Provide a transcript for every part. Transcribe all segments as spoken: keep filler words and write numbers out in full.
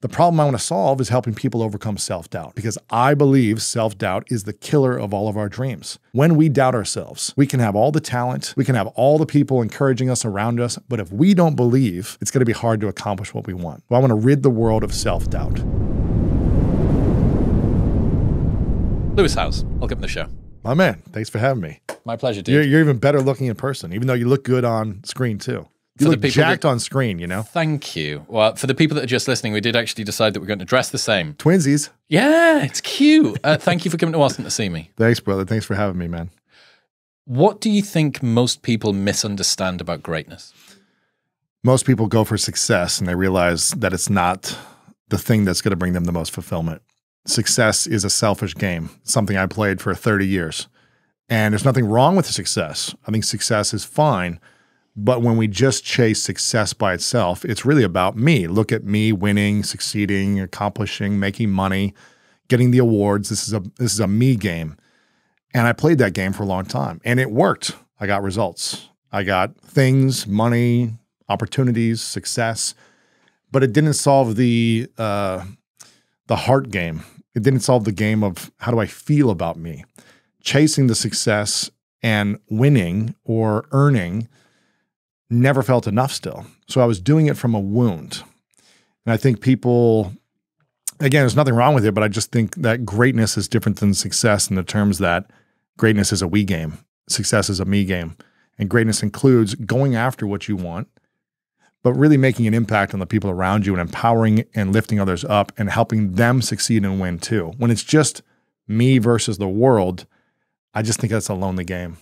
The problem I want to solve is helping people overcome self-doubt, because I believe self-doubt is the killer of all of our dreams. When we doubt ourselves, we can have all the talent, we can have all the people encouraging us around us, but if we don't believe, it's going to be hard to accomplish what we want. Well, I want to rid the world of self-doubt. Lewis Howes, welcome to the show. My man, thanks for having me. My pleasure, dude. You're, you're even better looking in person, even though you look good on screen too. You for look the people jacked that, on screen, you know? Thank you. Well, for the people that are just listening, we did actually decide that we're going to dress the same. Twinsies. Yeah, it's cute. Uh, thank you for coming to Austin to see me. Thanks, brother. Thanks for having me, man. What do you think most people misunderstand about greatness? Most people go for success and they realize that it's not the thing that's going to bring them the most fulfillment. Success is a selfish game, something I played for thirty years. And there's nothing wrong with success. I think success is fine. But when we just chase success by itself, it's really about me. Look at me winning, succeeding, accomplishing, making money, getting the awards. This is a this is a me game. And I played that game for a long time. And it worked. I got results. I got things, money, opportunities, success. But it didn't solve the, uh, the heart game. It didn't solve the game of how do I feel about me. Chasing the success and winning or earning never felt enough still. So I was doing it from a wound. And I think people, again, there's nothing wrong with it, but I just think that greatness is different than success in the terms that greatness is a we game. Success is a me game. And greatness includes going after what you want, but really making an impact on the people around you and empowering and lifting others up and helping them succeed and win too. When it's just me versus the world, I just think that's a lonely game.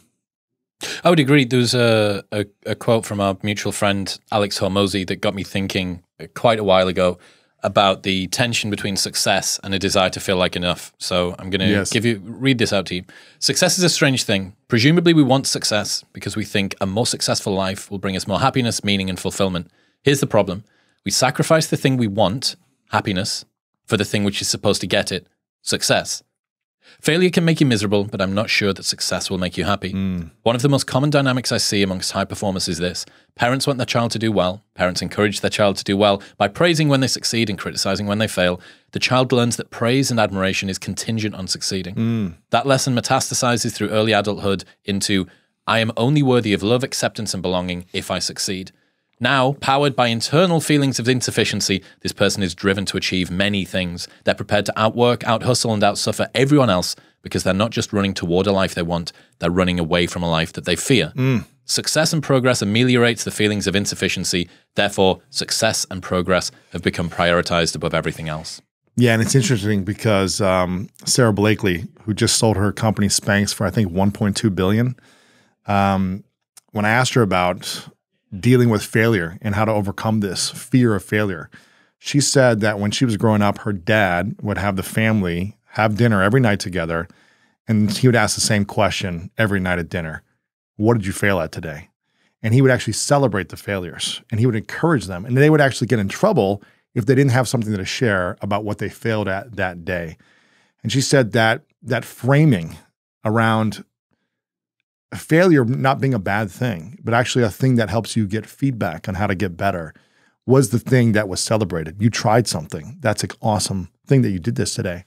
I would agree. There was a, a, a quote from our mutual friend, Alex Hormozi, that got me thinking quite a while ago about the tension between success and a desire to feel like enough. So I'm going to yes. give you, read this out to you. Success is a strange thing. Presumably we want success because we think a more successful life will bring us more happiness, meaning, and fulfillment. Here's the problem. We sacrifice the thing we want, happiness, for the thing which is supposed to get it, success. Failure can make you miserable, but I'm not sure that success will make you happy. Mm. One of the most common dynamics I see amongst high performers is this. Parents want their child to do well. Parents encourage their child to do well by praising when they succeed and criticizing when they fail. The child learns that praise and admiration is contingent on succeeding. Mm. That lesson metastasizes through early adulthood into, I am only worthy of love, acceptance, and belonging if I succeed. Now, powered by internal feelings of insufficiency, this person is driven to achieve many things. They're prepared to outwork, out-hustle, and out-suffer everyone else because they're not just running toward a life they want, they're running away from a life that they fear. Mm. Success and progress ameliorates the feelings of insufficiency. Therefore, success and progress have become prioritized above everything else. Yeah, and it's interesting because um, Sarah Blakely, who just sold her company Spanx for, I think, one point two billion dollars, um, when I asked her about dealing with failure and how to overcome this fear of failure, she said that when she was growing up, her dad would have the family have dinner every night together, and he would ask the same question every night at dinner. What did you fail at today? And he would actually celebrate the failures, and he would encourage them, and they would actually get in trouble if they didn't have something to share about what they failed at that day. And she said that that framing around failure not being a bad thing, but actually a thing that helps you get feedback on how to get better, was the thing that was celebrated. You tried something. That's an awesome thing that you did this today.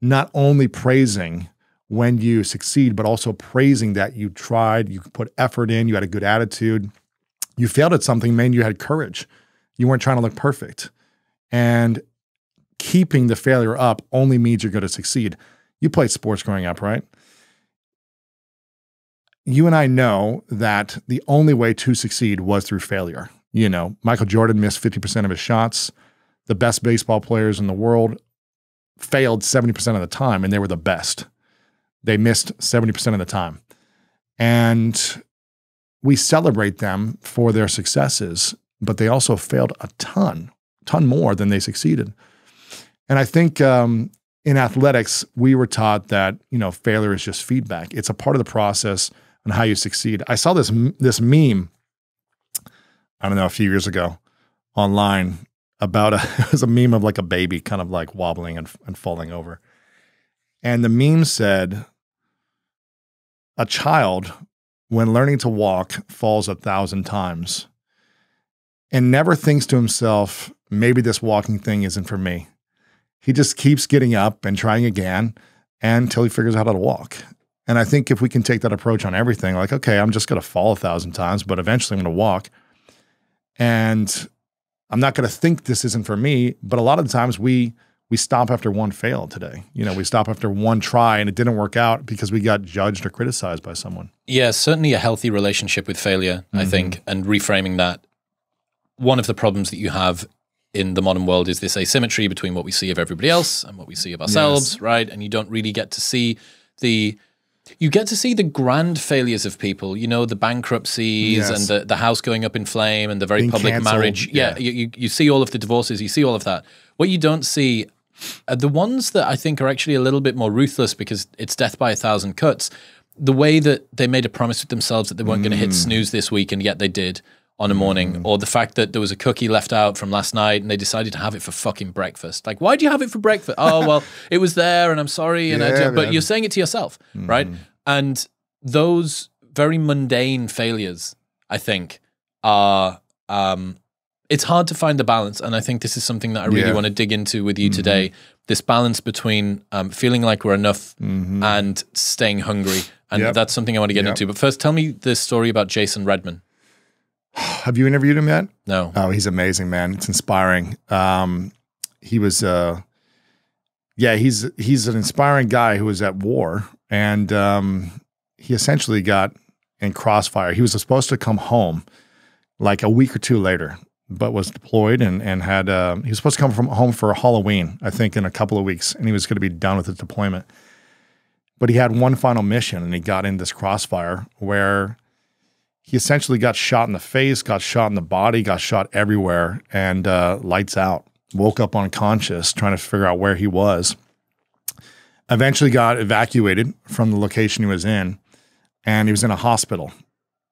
Not only praising when you succeed, but also praising that you tried, you put effort in, you had a good attitude. You failed at something, man, you had courage. You weren't trying to look perfect. And keeping the failure up only means you're going to succeed. You played sports growing up, right? You and I know that the only way to succeed was through failure. You know, Michael Jordan missed fifty percent of his shots. The best baseball players in the world failed seventy percent of the time, and they were the best. They missed seventy percent of the time. And we celebrate them for their successes, but they also failed a ton, ton more than they succeeded. And I think um, in athletics, we were taught that, you know, failure is just feedback. It's a part of the process and how you succeed. I saw this this meme, I don't know, a few years ago online about a, it was a meme of like a baby kind of like wobbling and, and falling over. And the meme said, a child, when learning to walk, falls a thousand times and never thinks to himself, maybe this walking thing isn't for me. He just keeps getting up and trying again until he figures out how to walk. And I think if we can take that approach on everything, like, okay, I'm just going to fall a thousand times, but eventually I'm going to walk. And I'm not going to think this isn't for me. But a lot of the times we we stop after one fail today. You know, we stop after one try and it didn't work out because we got judged or criticized by someone. Yeah, certainly a healthy relationship with failure, mm-hmm. I think, and reframing that. One of the problems that you have in the modern world is this asymmetry between what we see of everybody else and what we see of ourselves, yes. right? And you don't really get to see the... You get to see the grand failures of people, you know, the bankruptcies yes. and the, the house going up in flame and the very Being public canceled. marriage. Yeah, yeah. You, you see all of the divorces. You see all of that. What you don't see are the ones that I think are actually a little bit more ruthless because it's death by a thousand cuts. The way that they made a promise with themselves that they weren't mm. going to hit snooze this week and yet they did on a morning. Mm. Or the fact that there was a cookie left out from last night and they decided to have it for fucking breakfast. Like, why do you have it for breakfast? Oh, well, it was there and I'm sorry. And yeah, I but you're saying it to yourself, mm. right? And those very mundane failures, I think, are, um, it's hard to find the balance. And I think this is something that I really yeah. want to dig into with you mm-hmm. today. This balance between um, feeling like we're enough mm-hmm. and staying hungry. And yep. that's something I want to get yep. into. But first, tell me the story about Jason Redman. Have you interviewed him yet? No. Oh, he's amazing, man. It's inspiring. Um, he was, uh, yeah, he's he's an inspiring guy who was at war, and um, he essentially got in crossfire. He was supposed to come home like a week or two later, but was deployed and and had uh, he was supposed to come from home for Halloween, I think, in a couple of weeks, and he was going to be done with the deployment. But he had one final mission, and he got in this crossfire where. He essentially got shot in the face, got shot in the body, got shot everywhere, and uh, lights out. Woke up unconscious, trying to figure out where he was. Eventually got evacuated from the location he was in, and he was in a hospital.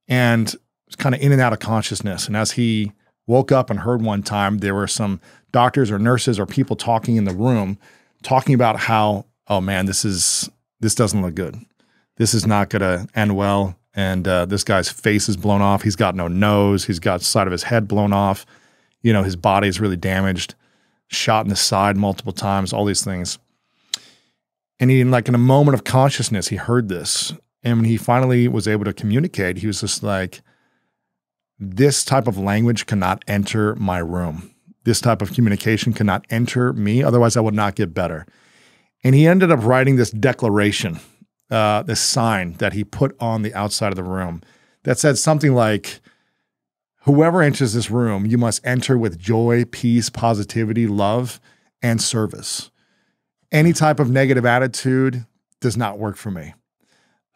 And was kind of in and out of consciousness. And as he woke up and heard one time, there were some doctors or nurses or people talking in the room, talking about how, oh man, this is this doesn't look good. This is not going to end well. And uh, this guy's face is blown off. He's got no nose. He's got the side of his head blown off. You know, his body is really damaged, shot in the side multiple times, all these things. And he, like in a moment of consciousness, he heard this. And when he finally was able to communicate, he was just like, this type of language cannot enter my room. This type of communication cannot enter me. Otherwise, I would not get better. And he ended up writing this declaration. Uh, this sign that he put on the outside of the room that said something like, whoever enters this room, you must enter with joy, peace, positivity, love, and service. Any type of negative attitude does not work for me.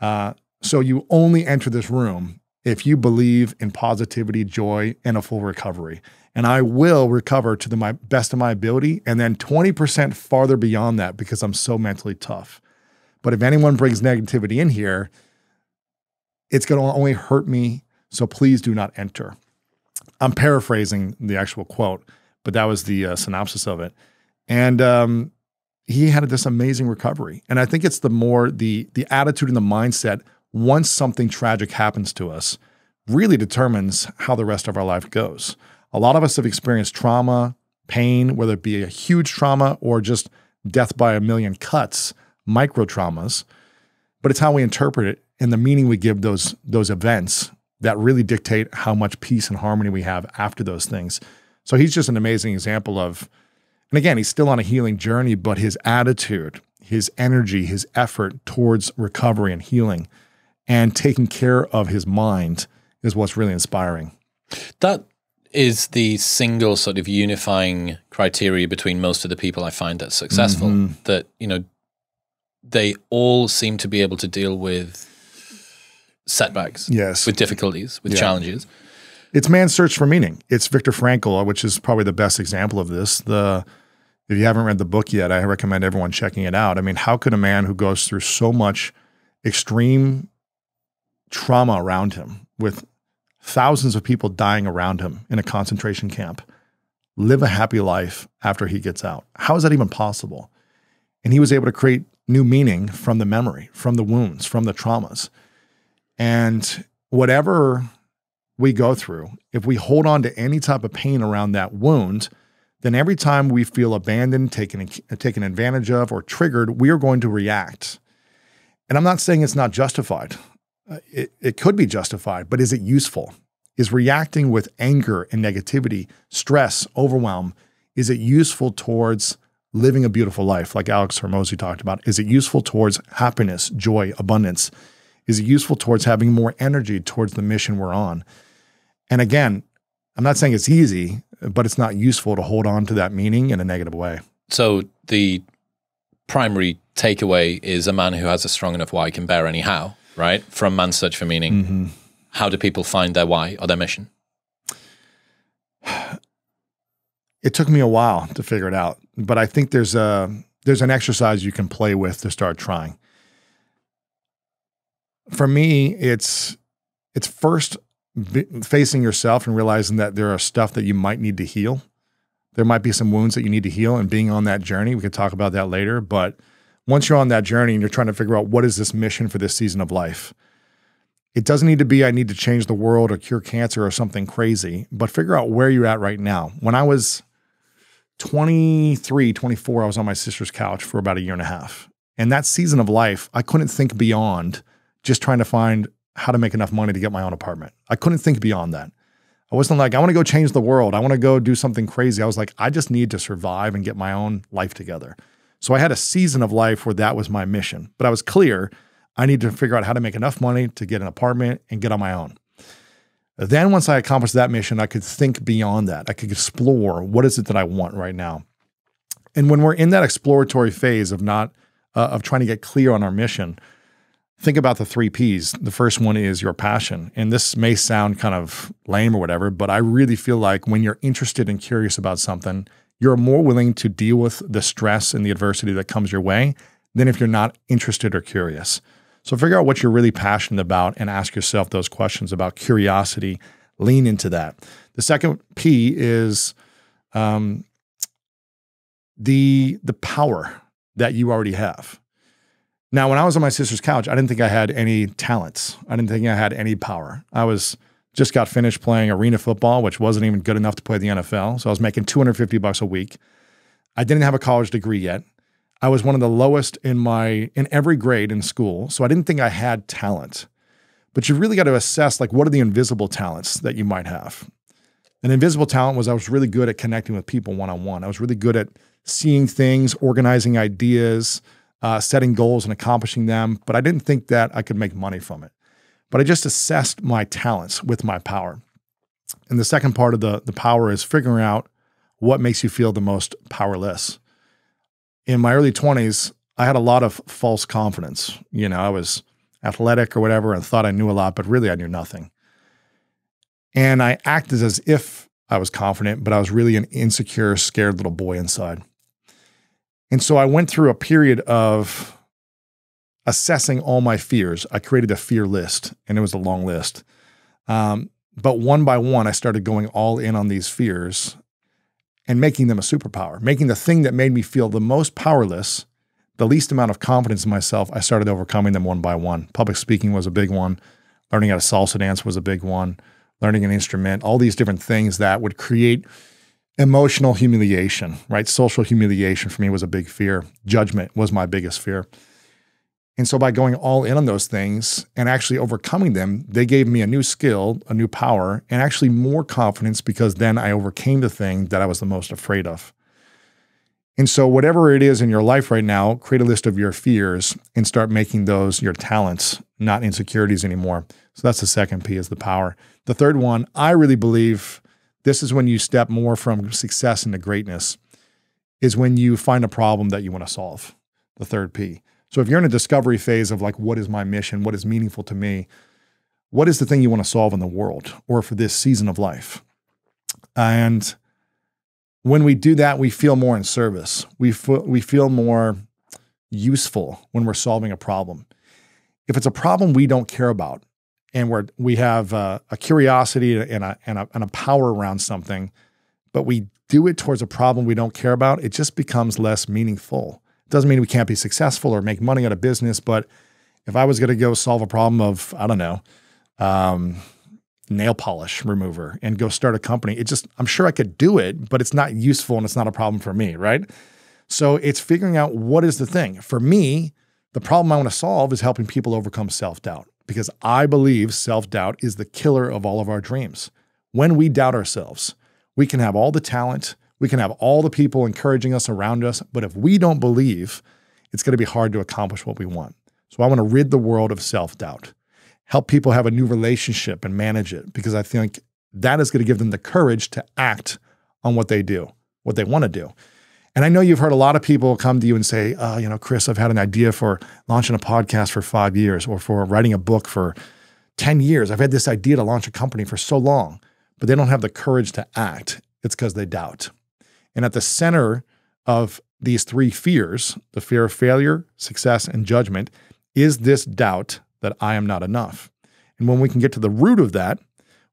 Uh, so you only enter this room if you believe in positivity, joy, and a full recovery. And I will recover to the my, best of my ability and then twenty percent farther beyond that because I'm so mentally tough. But if anyone brings negativity in here, it's going to only hurt me. So please do not enter. I'm paraphrasing the actual quote, but that was the uh, synopsis of it. And um, he had this amazing recovery. And I think it's the more the, the attitude and the mindset once something tragic happens to us really determines how the rest of our life goes. A lot of us have experienced trauma, pain, whether it be a huge trauma or just death by a million cuts. Micro traumas, but it's how we interpret it and the meaning we give those those events that really dictate how much peace and harmony we have after those things. So he's just an amazing example of, and again, he's still on a healing journey, but his attitude, his energy, his effort towards recovery and healing and taking care of his mind is what's really inspiring. That is the single sort of unifying criteria between most of the people I find that's successful, mm-hmm. that, you know, they all seem to be able to deal with setbacks, yes, with difficulties, with yeah. challenges. It's man's search for meaning. It's Viktor Frankl, which is probably the best example of this. The, if you haven't read the book yet, I recommend everyone checking it out. I mean, how could a man who goes through so much extreme trauma around him, with thousands of people dying around him in a concentration camp, live a happy life after he gets out? How is that even possible? And he was able to create new meaning from the memory, from the wounds, from the traumas. And whatever we go through, if we hold on to any type of pain around that wound, then every time we feel abandoned, taken, taken advantage of, or triggered, we are going to react. And I'm not saying it's not justified. Uh, it, it could be justified, but is it useful? Is reacting with anger and negativity, stress, overwhelm, is it useful towards living a beautiful life, like Alex Hormozi talked about? Is it useful towards happiness, joy, abundance? Is it useful towards having more energy towards the mission we're on? And again, I'm not saying it's easy, but it's not useful to hold on to that meaning in a negative way. So the primary takeaway is a man who has a strong enough why can bear any how, right? From Man's Search for Meaning. Mm-hmm. How do people find their why or their mission? It took me a while to figure it out, but I think there's a, there's an exercise you can play with to start trying. For me, it's, it's first facing yourself and realizing that there are stuff that you might need to heal. There might be some wounds that you need to heal, and being on that journey. We could talk about that later, but once you're on that journey and you're trying to figure out what is this mission for this season of life, it doesn't need to be, I need to change the world or cure cancer or something crazy, but figure out where you're at right now. When I was twenty-three, twenty-four, I was on my sister's couch for about a year and a half. And that season of life, I couldn't think beyond just trying to find how to make enough money to get my own apartment. I couldn't think beyond that. I wasn't like, I want to go change the world. I want to go do something crazy. I was like, I just need to survive and get my own life together. So I had a season of life where that was my mission, but I was clear, I need to figure out how to make enough money to get an apartment and get on my own. Then once I accomplished that mission, I could think beyond that. I could explore what is it that I want right now. And when we're in that exploratory phase of not, uh, of trying to get clear on our mission, think about the three P's. The first one is your passion. And this may sound kind of lame or whatever, but I really feel like when you're interested and curious about something, you're more willing to deal with the stress and the adversity that comes your way than if you're not interested or curious. So figure out what you're really passionate about and ask yourself those questions about curiosity. Lean into that. The second P is um, the, the power that you already have. Now, when I was on my sister's couch, I didn't think I had any talents. I didn't think I had any power. I was just got finished playing arena football, which wasn't even good enough to play the N F L. So I was making two hundred fifty bucks a week. I didn't have a college degree yet. I was one of the lowest in my in every grade in school. So I didn't think I had talent. But you really got to assess, like, what are the invisible talents that you might have? An invisible talent was I was really good at connecting with people one-on-one. I was really good at seeing things, organizing ideas, uh, setting goals and accomplishing them. But I didn't think that I could make money from it. But I just assessed my talents with my power. And the second part of the, the power is figuring out what makes you feel the most powerless. In my early twenties, I had a lot of false confidence. You know, I was athletic or whatever and thought I knew a lot, but really I knew nothing. And I acted as if I was confident, but I was really an insecure, scared little boy inside. And so I went through a period of assessing all my fears. I created a fear list, and it was a long list. Um, but one by one, I started going all in on these fears and making them a superpower, making the thing that made me feel the most powerless, the least amount of confidence in myself. I started overcoming them one by one. Public speaking was a big one. Learning how to salsa dance was a big one. Learning an instrument, all these different things that would create emotional humiliation, right? Social humiliation for me was a big fear. Judgment was my biggest fear. And so by going all in on those things and actually overcoming them, they gave me a new skill, a new power, and actually more confidence, because then I overcame the thing that I was the most afraid of. And so whatever it is in your life right now, create a list of your fears and start making those your talents, not insecurities anymore. So that's the second P, is the power. The third one, I really believe this is when you step more from success into greatness, is when you find a problem that you want to solve, the third P. So if you're in a discovery phase of like, what is my mission? What is meaningful to me? What is the thing you want to solve in the world or for this season of life? And when we do that, we feel more in service. We, we feel more useful when we're solving a problem. If it's a problem we don't care about and we're, we have a, a curiosity and a, and, a, and a power around something, but we do it towards a problem we don't care about, it just becomes less meaningful. Doesn't mean we can't be successful or make money out of business, but if I was going to go solve a problem of, I don't know, um, nail polish remover and go start a company. It just, I'm sure I could do it, but it's not useful and it's not a problem for me, right? So it's figuring out what is the thing. For me, the problem I want to solve is helping people overcome self-doubt, because I believe self-doubt is the killer of all of our dreams. When we doubt ourselves, we can have all the talent, we can have all the people encouraging us around us, but if we don't believe, it's going to be hard to accomplish what we want. So I want to rid the world of self-doubt, help people have a new relationship and manage it, because I think that is going to give them the courage to act on what they do, what they want to do. And I know you've heard a lot of people come to you and say, oh, you know, Chris, I've had an idea for launching a podcast for five years or for writing a book for ten years. I've had this idea to launch a company for so long, but they don't have the courage to act. It's because they doubt. And at the center of these three fears, the fear of failure, success, and judgment, is this doubt that I am not enough. And when we can get to the root of that,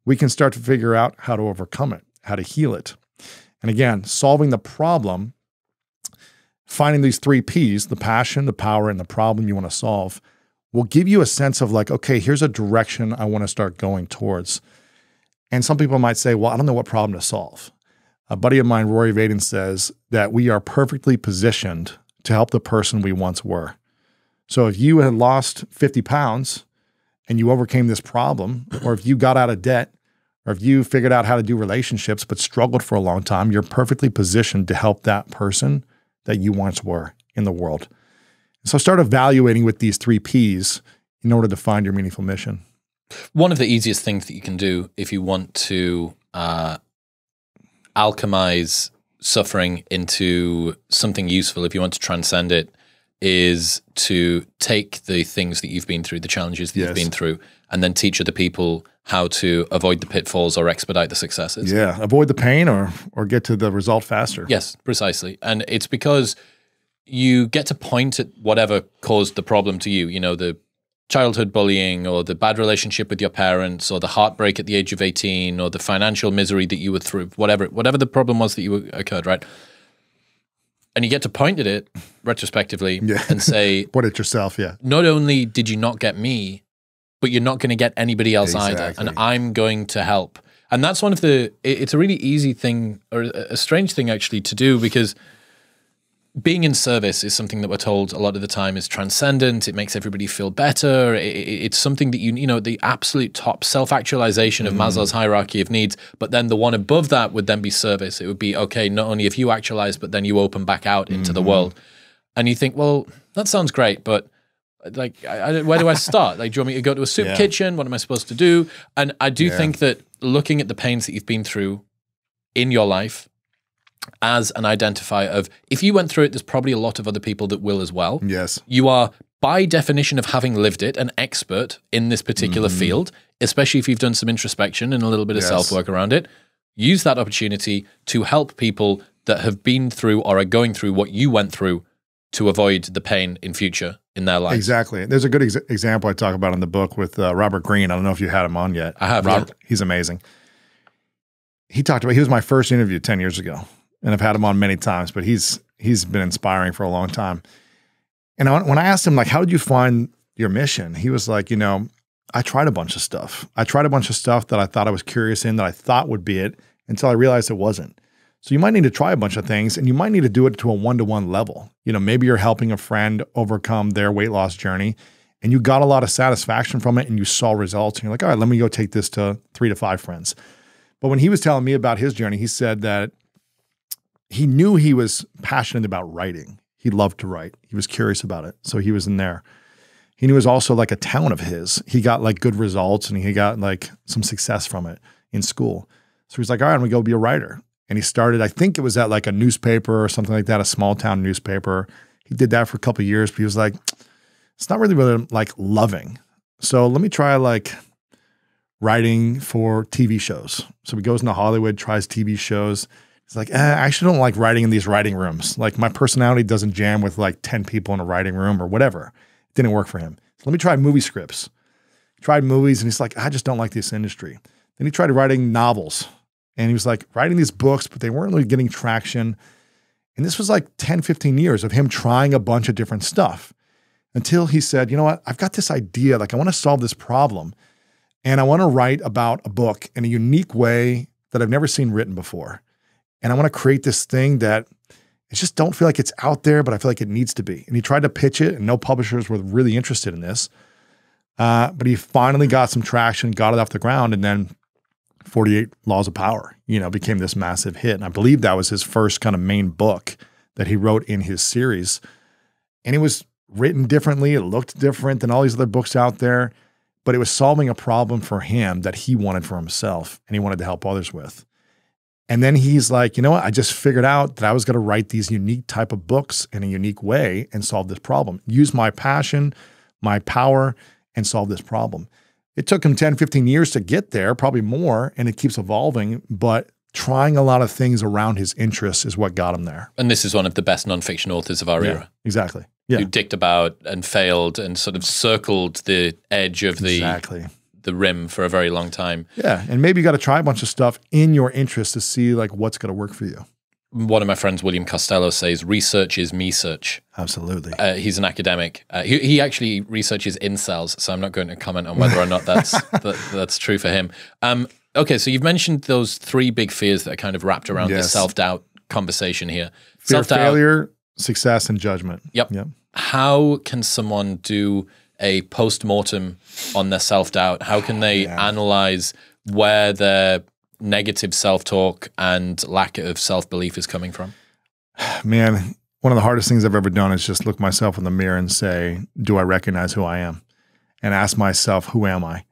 we can start to figure out how to overcome it, how to heal it. And again, solving the problem, finding these three P's, the passion, the power, and the problem you want to solve, will give you a sense of like, okay, here's a direction I want to start going towards. And some people might say, well, I don't know what problem to solve. A buddy of mine, Rory Vaden, says that we are perfectly positioned to help the person we once were. So if you had lost fifty pounds and you overcame this problem, or if you got out of debt, or if you figured out how to do relationships but struggled for a long time, you're perfectly positioned to help that person that you once were in the world. So start evaluating with these three P's in order to find your meaningful mission. One of the easiest things that you can do if you want to uh, alchemize suffering into something useful, if you want to transcend it, is to take the things that you've been through, the challenges that yes. you've been through, and then teach other people how to avoid the pitfalls or expedite the successes. Yeah, avoid the pain or or get to the result faster. Yes, precisely. And it's because you get to point at whatever caused the problem to you, you know, the childhood bullying or the bad relationship with your parents or the heartbreak at the age of eighteen or the financial misery that you were through, whatever whatever the problem was that you were, occurred, right? And you get to point at it retrospectively yeah. and say, point at yourself, yeah. Not only did you not get me, but you're not going to get anybody else exactly. either. And I'm going to help. And that's one of the, it's a really easy thing, or a strange thing actually to do, because being in service is something that we're told a lot of the time is transcendent. It makes everybody feel better. It's something that, you you know, the absolute top self-actualization of mm. Maslow's hierarchy of needs. But then the one above that would then be service. It would be, okay, not only if you actualize, but then you open back out into mm. the world. And you think, well, that sounds great, but like, I, I, where do I start? Like, do you want me to go to a soup yeah. kitchen? What am I supposed to do? And I do yeah. think that looking at the pains that you've been through in your life as an identifier of, if you went through it, there's probably a lot of other people that will as well. Yes. You are, by definition of having lived it, an expert in this particular mm. field, especially if you've done some introspection and a little bit yes. of self-work around it. Use that opportunity to help people that have been through or are going through what you went through to avoid the pain in future in their life. Exactly. There's a good ex example I talk about in the book with uh, Robert Greene. I don't know if you had him on yet. I have. Robert, yeah. He's amazing. He talked about, he was my first interview ten years ago, and I've had him on many times, but he's he's been inspiring for a long time. And I, when I asked him, like, how did you find your mission? He was like, you know, I tried a bunch of stuff. I tried a bunch of stuff that I thought I was curious in, that I thought would be it, until I realized it wasn't. So you might need to try a bunch of things, and you might need to do it to a one-to-one level. You know, maybe you're helping a friend overcome their weight loss journey, and you got a lot of satisfaction from it, and you saw results, and you're like, all right, let me go take this to three to five friends. But when he was telling me about his journey, he said that he knew he was passionate about writing. He loved to write. He was curious about it, so he was in there. He knew it was also like a talent of his. He got like good results, and he got like some success from it in school. So he's like, all right, I'm gonna go be a writer. And he started, I think it was at like a newspaper or something like that, a small town newspaper. He did that for a couple of years, but he was like, it's not really what I'm like loving. So let me try like writing for T V shows. So he goes into Hollywood, tries T V shows. He's like, eh, I actually don't like writing in these writing rooms. Like my personality doesn't jam with like ten people in a writing room or whatever. It didn't work for him. So let me try movie scripts. Tried movies and he's like, I just don't like this industry. Then he tried writing novels. And he was like writing these books, but they weren't really getting traction. And this was like ten, fifteen years of him trying a bunch of different stuff until he said, you know what, I've got this idea. Like I want to solve this problem. And I want to write about a book in a unique way that I've never seen written before. And I want to create this thing that I just don't feel like it's out there, but I feel like it needs to be. And he tried to pitch it, and no publishers were really interested in this. Uh, but he finally got some traction, got it off the ground, and then forty-eight Laws of Power, you know, became this massive hit. And I believe that was his first kind of main book that he wrote in his series. And it was written differently. It looked different than all these other books out there, but it was solving a problem for him that he wanted for himself and he wanted to help others with. And then he's like, you know what? I just figured out that I was going to write these unique type of books in a unique way and solve this problem. Use my passion, my power, and solve this problem. It took him ten, fifteen years to get there, probably more, and it keeps evolving, but trying a lot of things around his interests is what got him there. And this is one of the best nonfiction authors of our yeah, era. Exactly. Yeah. Who dicked about and failed and sort of circled the edge of the, exactly. the rim for a very long time. Yeah, and maybe you got to try a bunch of stuff in your interest to see like what's going to work for you. One of my friends, William Costello, says research is me search. Absolutely. Uh, he's an academic. Uh, he, he actually researches incels, so I'm not going to comment on whether or not that's that, that's true for him. Um, okay, so you've mentioned those three big fears that are kind of wrapped around yes. the self-doubt conversation here. Fear of failure, success, and judgment. Yep. Yep. How can someone do a post-mortem on their self-doubt? How can they yeah. analyze where their negative self-talk and lack of self-belief is coming from? Man, one of the hardest things I've ever done is just look myself in the mirror and say, do I recognize who I am? And ask myself, who am I?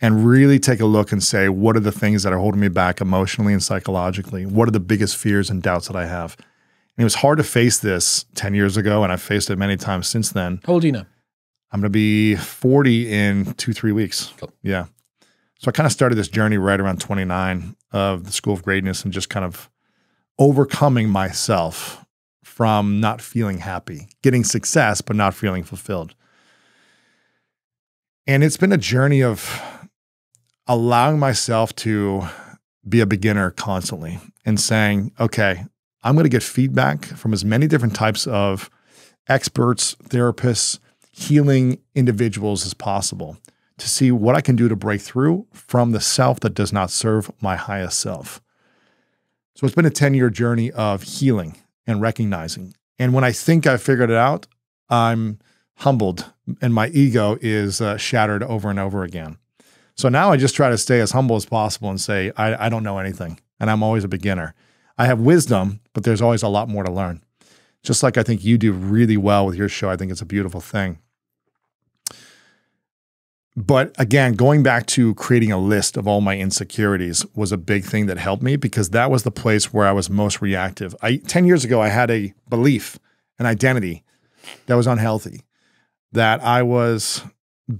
And really take a look and say, what are the things that are holding me back emotionally and psychologically? What are the biggest fears and doubts that I have? And it was hard to face this ten years ago, and I've faced it many times since then. How old are you now? I'm going to be forty in two, three weeks. Cool. Yeah. So I kind of started this journey right around twenty-nine of the School of Greatness and just kind of overcoming myself from not feeling happy, getting success, but not feeling fulfilled. And it's been a journey of allowing myself to be a beginner constantly and saying, okay, I'm going to get feedback from as many different types of experts, therapists, healing individuals as possible, to see what I can do to break through from the self that does not serve my highest self. So it's been a ten-year journey of healing and recognizing. And when I think I've figured it out, I'm humbled and my ego is uh, shattered over and over again. So now I just try to stay as humble as possible and say, I, I don't know anything and I'm always a beginner. I have wisdom, but there's always a lot more to learn. Just like I think you do really well with your show. I think it's a beautiful thing. But again, going back to creating a list of all my insecurities was a big thing that helped me, because that was the place where I was most reactive. I, ten years ago, I had a belief, an identity that was unhealthy, that I was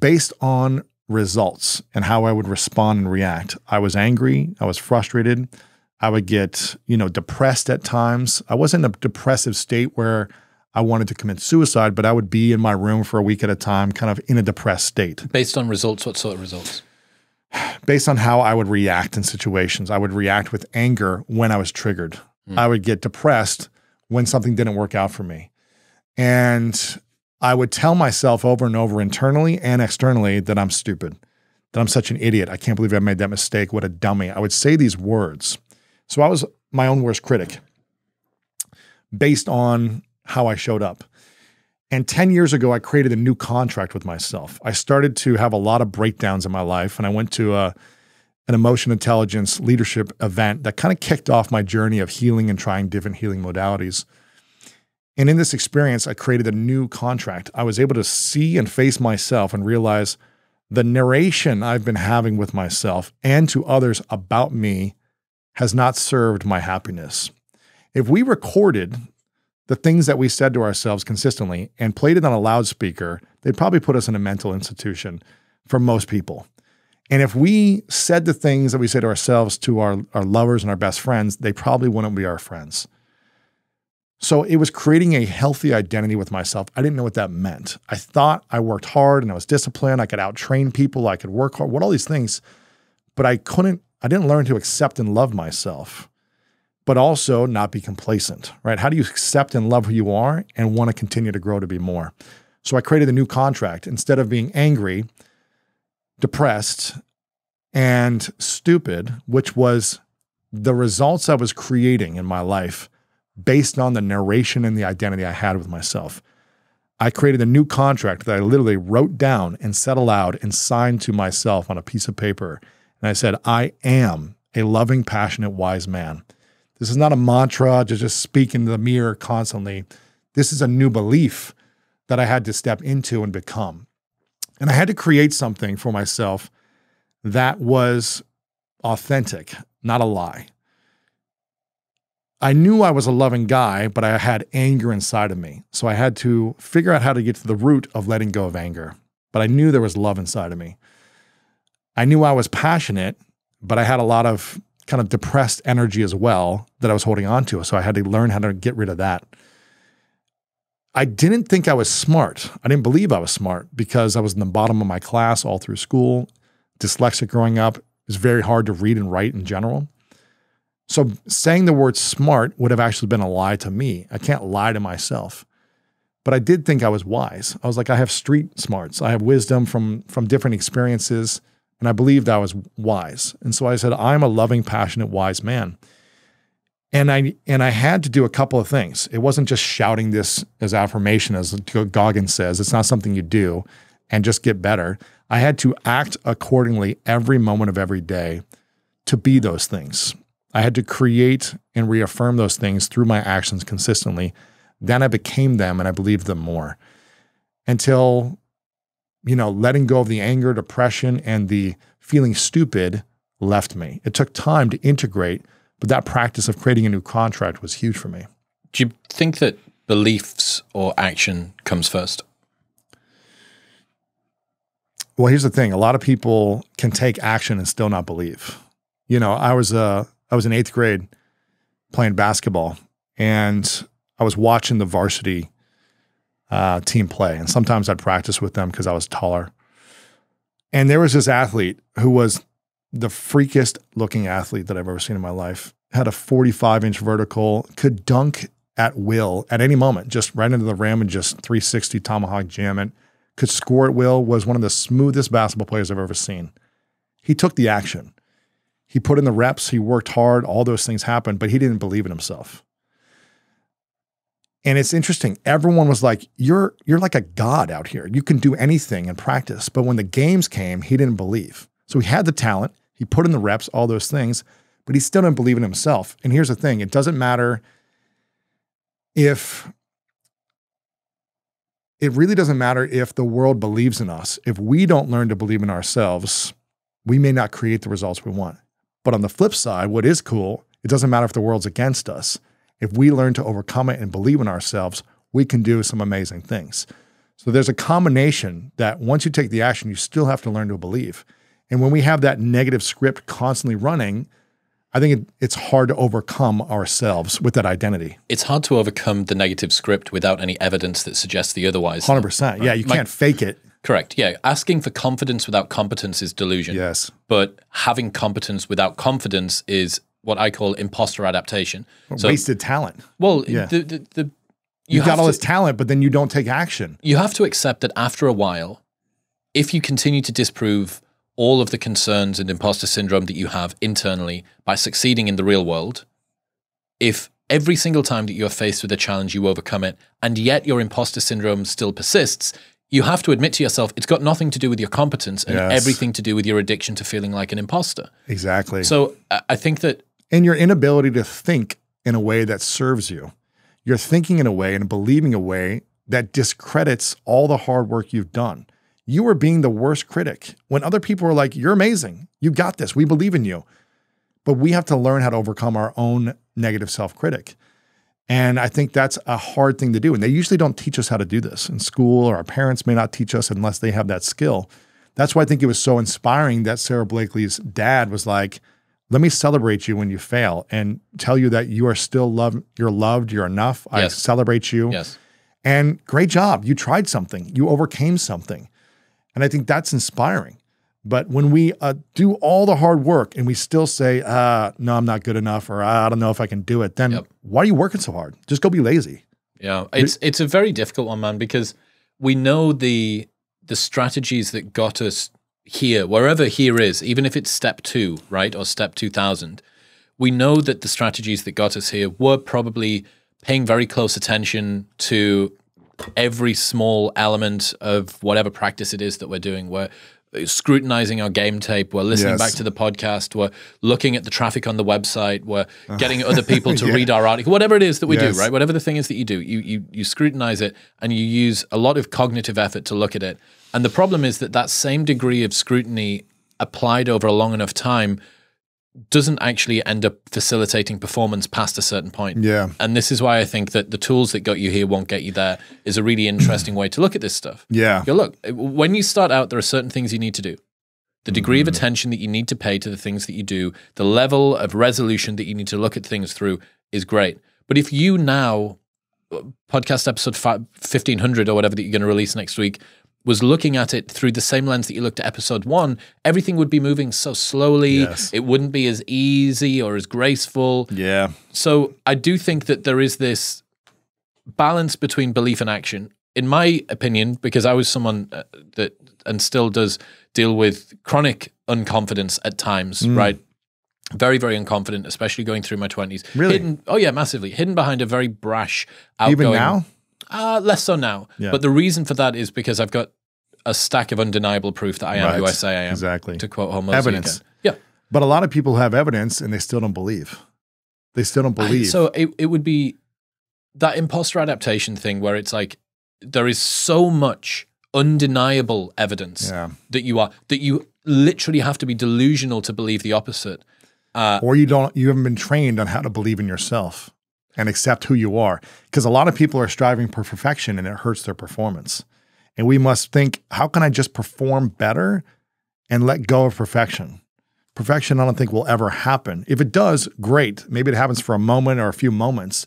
based on results and how I would respond and react. I was angry. I was frustrated. I would get, you know, depressed at times. I wasn't in a depressive state where I wanted to commit suicide, but I would be in my room for a week at a time, kind of in a depressed state. Based on results, what sort of results? Based on how I would react in situations. I would react with anger when I was triggered. Mm. I would get depressed when something didn't work out for me. And I would tell myself over and over internally and externally that I'm stupid, that I'm such an idiot. I can't believe I made that mistake. What a dummy. I would say these words. So I was my own worst critic based on how I showed up. And ten years ago, I created a new contract with myself. I started to have a lot of breakdowns in my life, and I went to a, an emotion intelligence leadership event that kind of kicked off my journey of healing and trying different healing modalities. And in this experience, I created a new contract. I was able to see and face myself and realize the narration I've been having with myself and to others about me has not served my happiness. If we recorded the things that we said to ourselves consistently and played it on a loudspeaker, they'd probably put us in a mental institution for most people. And if we said the things that we say to ourselves to our, our lovers and our best friends, they probably wouldn't be our friends. So it was creating a healthy identity with myself. I didn't know what that meant. I thought I worked hard and I was disciplined. I could out-train people. I could work hard, what all these things, but I couldn't, I didn't learn to accept and love myself, but also not be complacent, right? How do you accept and love who you are and want to continue to grow to be more? So I created a new contract. Instead of being angry, depressed, and stupid, which was the results I was creating in my life based on the narration and the identity I had with myself. I created a new contract that I literally wrote down and said aloud and signed to myself on a piece of paper. And I said, I am a loving, passionate, wise man. This is not a mantra to just speak into the mirror constantly. This is a new belief that I had to step into and become. And I had to create something for myself that was authentic, not a lie. I knew I was a loving guy, but I had anger inside of me. So I had to figure out how to get to the root of letting go of anger. But I knew there was love inside of me. I knew I was passionate, but I had a lot of kind of depressed energy as well that I was holding on to. So I had to learn how to get rid of that. I didn't think I was smart. I didn't believe I was smart because I was in the bottom of my class all through school. Dyslexic growing up. It was very hard to read and write in general. So saying the word smart would have actually been a lie to me. I can't lie to myself. But I did think I was wise. I was like, I have street smarts. I have wisdom from, from different experiences. And I believed I was wise. And so I said, I'm a loving, passionate, wise man. And I, and I had to do a couple of things. It wasn't just shouting this as affirmation, as Goggins says. It's not something you do and just get better. I had to act accordingly every moment of every day to be those things. I had to create and reaffirm those things through my actions consistently. Then I became them and I believed them more until, you know, letting go of the anger, depression, and the feeling stupid left me. It took time to integrate, but that practice of creating a new contract was huge for me. Do you think that beliefs or action comes first? Well, here's the thing. A lot of people can take action and still not believe. You know, I was a... I was in eighth grade playing basketball and I was watching the varsity uh, team play. And sometimes I'd practice with them because I was taller. And there was this athlete who was the freakiest looking athlete that I've ever seen in my life. Had a forty-five inch vertical, could dunk at will at any moment, just right into the rim and just three sixty tomahawk jam it, could score at will, was one of the smoothest basketball players I've ever seen. He took the action. He put in the reps, he worked hard, all those things happened, but he didn't believe in himself. And it's interesting. Everyone was like, you're, you're like a god out here. You can do anything in practice. But when the games came, he didn't believe. So he had the talent, he put in the reps, all those things, but he still didn't believe in himself. And here's the thing. It doesn't matter if, it really doesn't matter if the world believes in us. If we don't learn to believe in ourselves, we may not create the results we want. But on the flip side, what is cool, it doesn't matter if the world's against us. If we learn to overcome it and believe in ourselves, we can do some amazing things. So there's a combination that once you take the action, you still have to learn to believe. And when we have that negative script constantly running, I think it, it's hard to overcome ourselves with that identity. It's hard to overcome the negative script without any evidence that suggests the otherwise. one hundred percent. Yeah, you can't fake it. Correct. Yeah. Asking for confidence without competence is delusion. Yes. But having competence without confidence is what I call imposter adaptation. So, wasted talent. Well, yeah. the, the, the, you You've got all to, this talent, but then you don't take action. You have to accept that after a while, if you continue to disprove all of the concerns and imposter syndrome that you have internally by succeeding in the real world, if every single time that you are faced with a challenge, you overcome it, and yet your imposter syndrome still persists, you have to admit to yourself, it's got nothing to do with your competence and yes. everything to do with your addiction to feeling like an imposter. Exactly. So I think that... And your inability to think in a way that serves you. You're thinking in a way and believing a way that discredits all the hard work you've done. You are being the worst critic. When other people are like, you're amazing. You got this. We believe in you. But we have to learn how to overcome our own negative self-critic. And I think that's a hard thing to do. And they usually don't teach us how to do this in school, or our parents may not teach us unless they have that skill. That's why I think it was so inspiring that Sarah Blakely's dad was like, let me celebrate you when you fail and tell you that you are still loved, you're loved, you're enough. Yes. I celebrate you. Yes. And great job. You tried something. You overcame something. And I think that's inspiring. But when we uh, do all the hard work and we still say, uh, no, I'm not good enough, or I don't know if I can do it, then yep. why are you working so hard? Just go be lazy. Yeah, it's it's a very difficult one, man, because we know the the strategies that got us here, wherever here is, even if it's step two, right, or step two thousand, we know that the strategies that got us here were probably paying very close attention to every small element of whatever practice it is that we're doing. We're scrutinizing our game tape. We're listening yes. back to the podcast. We're looking at the traffic on the website. We're getting other people to yeah. read our article, whatever it is that we yes. do, right? Whatever the thing is that you do, you, you, you scrutinize it and you use a lot of cognitive effort to look at it. And the problem is that that same degree of scrutiny applied over a long enough time doesn't actually end up facilitating performance past a certain point. Yeah. And this is why I think that the tools that got you here won't get you there is a really interesting way to look at this stuff. Yeah. You look, when you start out, there are certain things you need to do. The degree mm-hmm. of attention that you need to pay to the things that you do, the level of resolution that you need to look at things through is great. But if you now, podcast episode fifteen hundred or whatever that you're going to release next week, was looking at it through the same lens that you looked at episode one, everything would be moving so slowly. Yes. It wouldn't be as easy or as graceful. Yeah. So I do think that there is this balance between belief and action. In my opinion, because I was someone that, and still does, deal with chronic unconfidence at times, mm. right? Very, very unconfident, especially going through my twenties. Really? Hidden, oh yeah, massively. Hidden behind a very brash, outgoing. Even now? Uh, less so now. Yeah. But the reason for that is because I've got a stack of undeniable proof that I am right. who I say I am. Exactly. To quote Hormozi. Evidence. Again. Yeah. But a lot of people have evidence and they still don't believe. They still don't believe. I, so it, it would be that imposter adaptation thing where it's like there is so much undeniable evidence yeah. that you are, that you literally have to be delusional to believe the opposite. Uh, or you don't, you haven't been trained on how to believe in yourself and accept who you are. Because a lot of people are striving for perfection and it hurts their performance. And we must think, how can I just perform better and let go of perfection? Perfection, I don't think will ever happen. If it does, great. Maybe it happens for a moment or a few moments,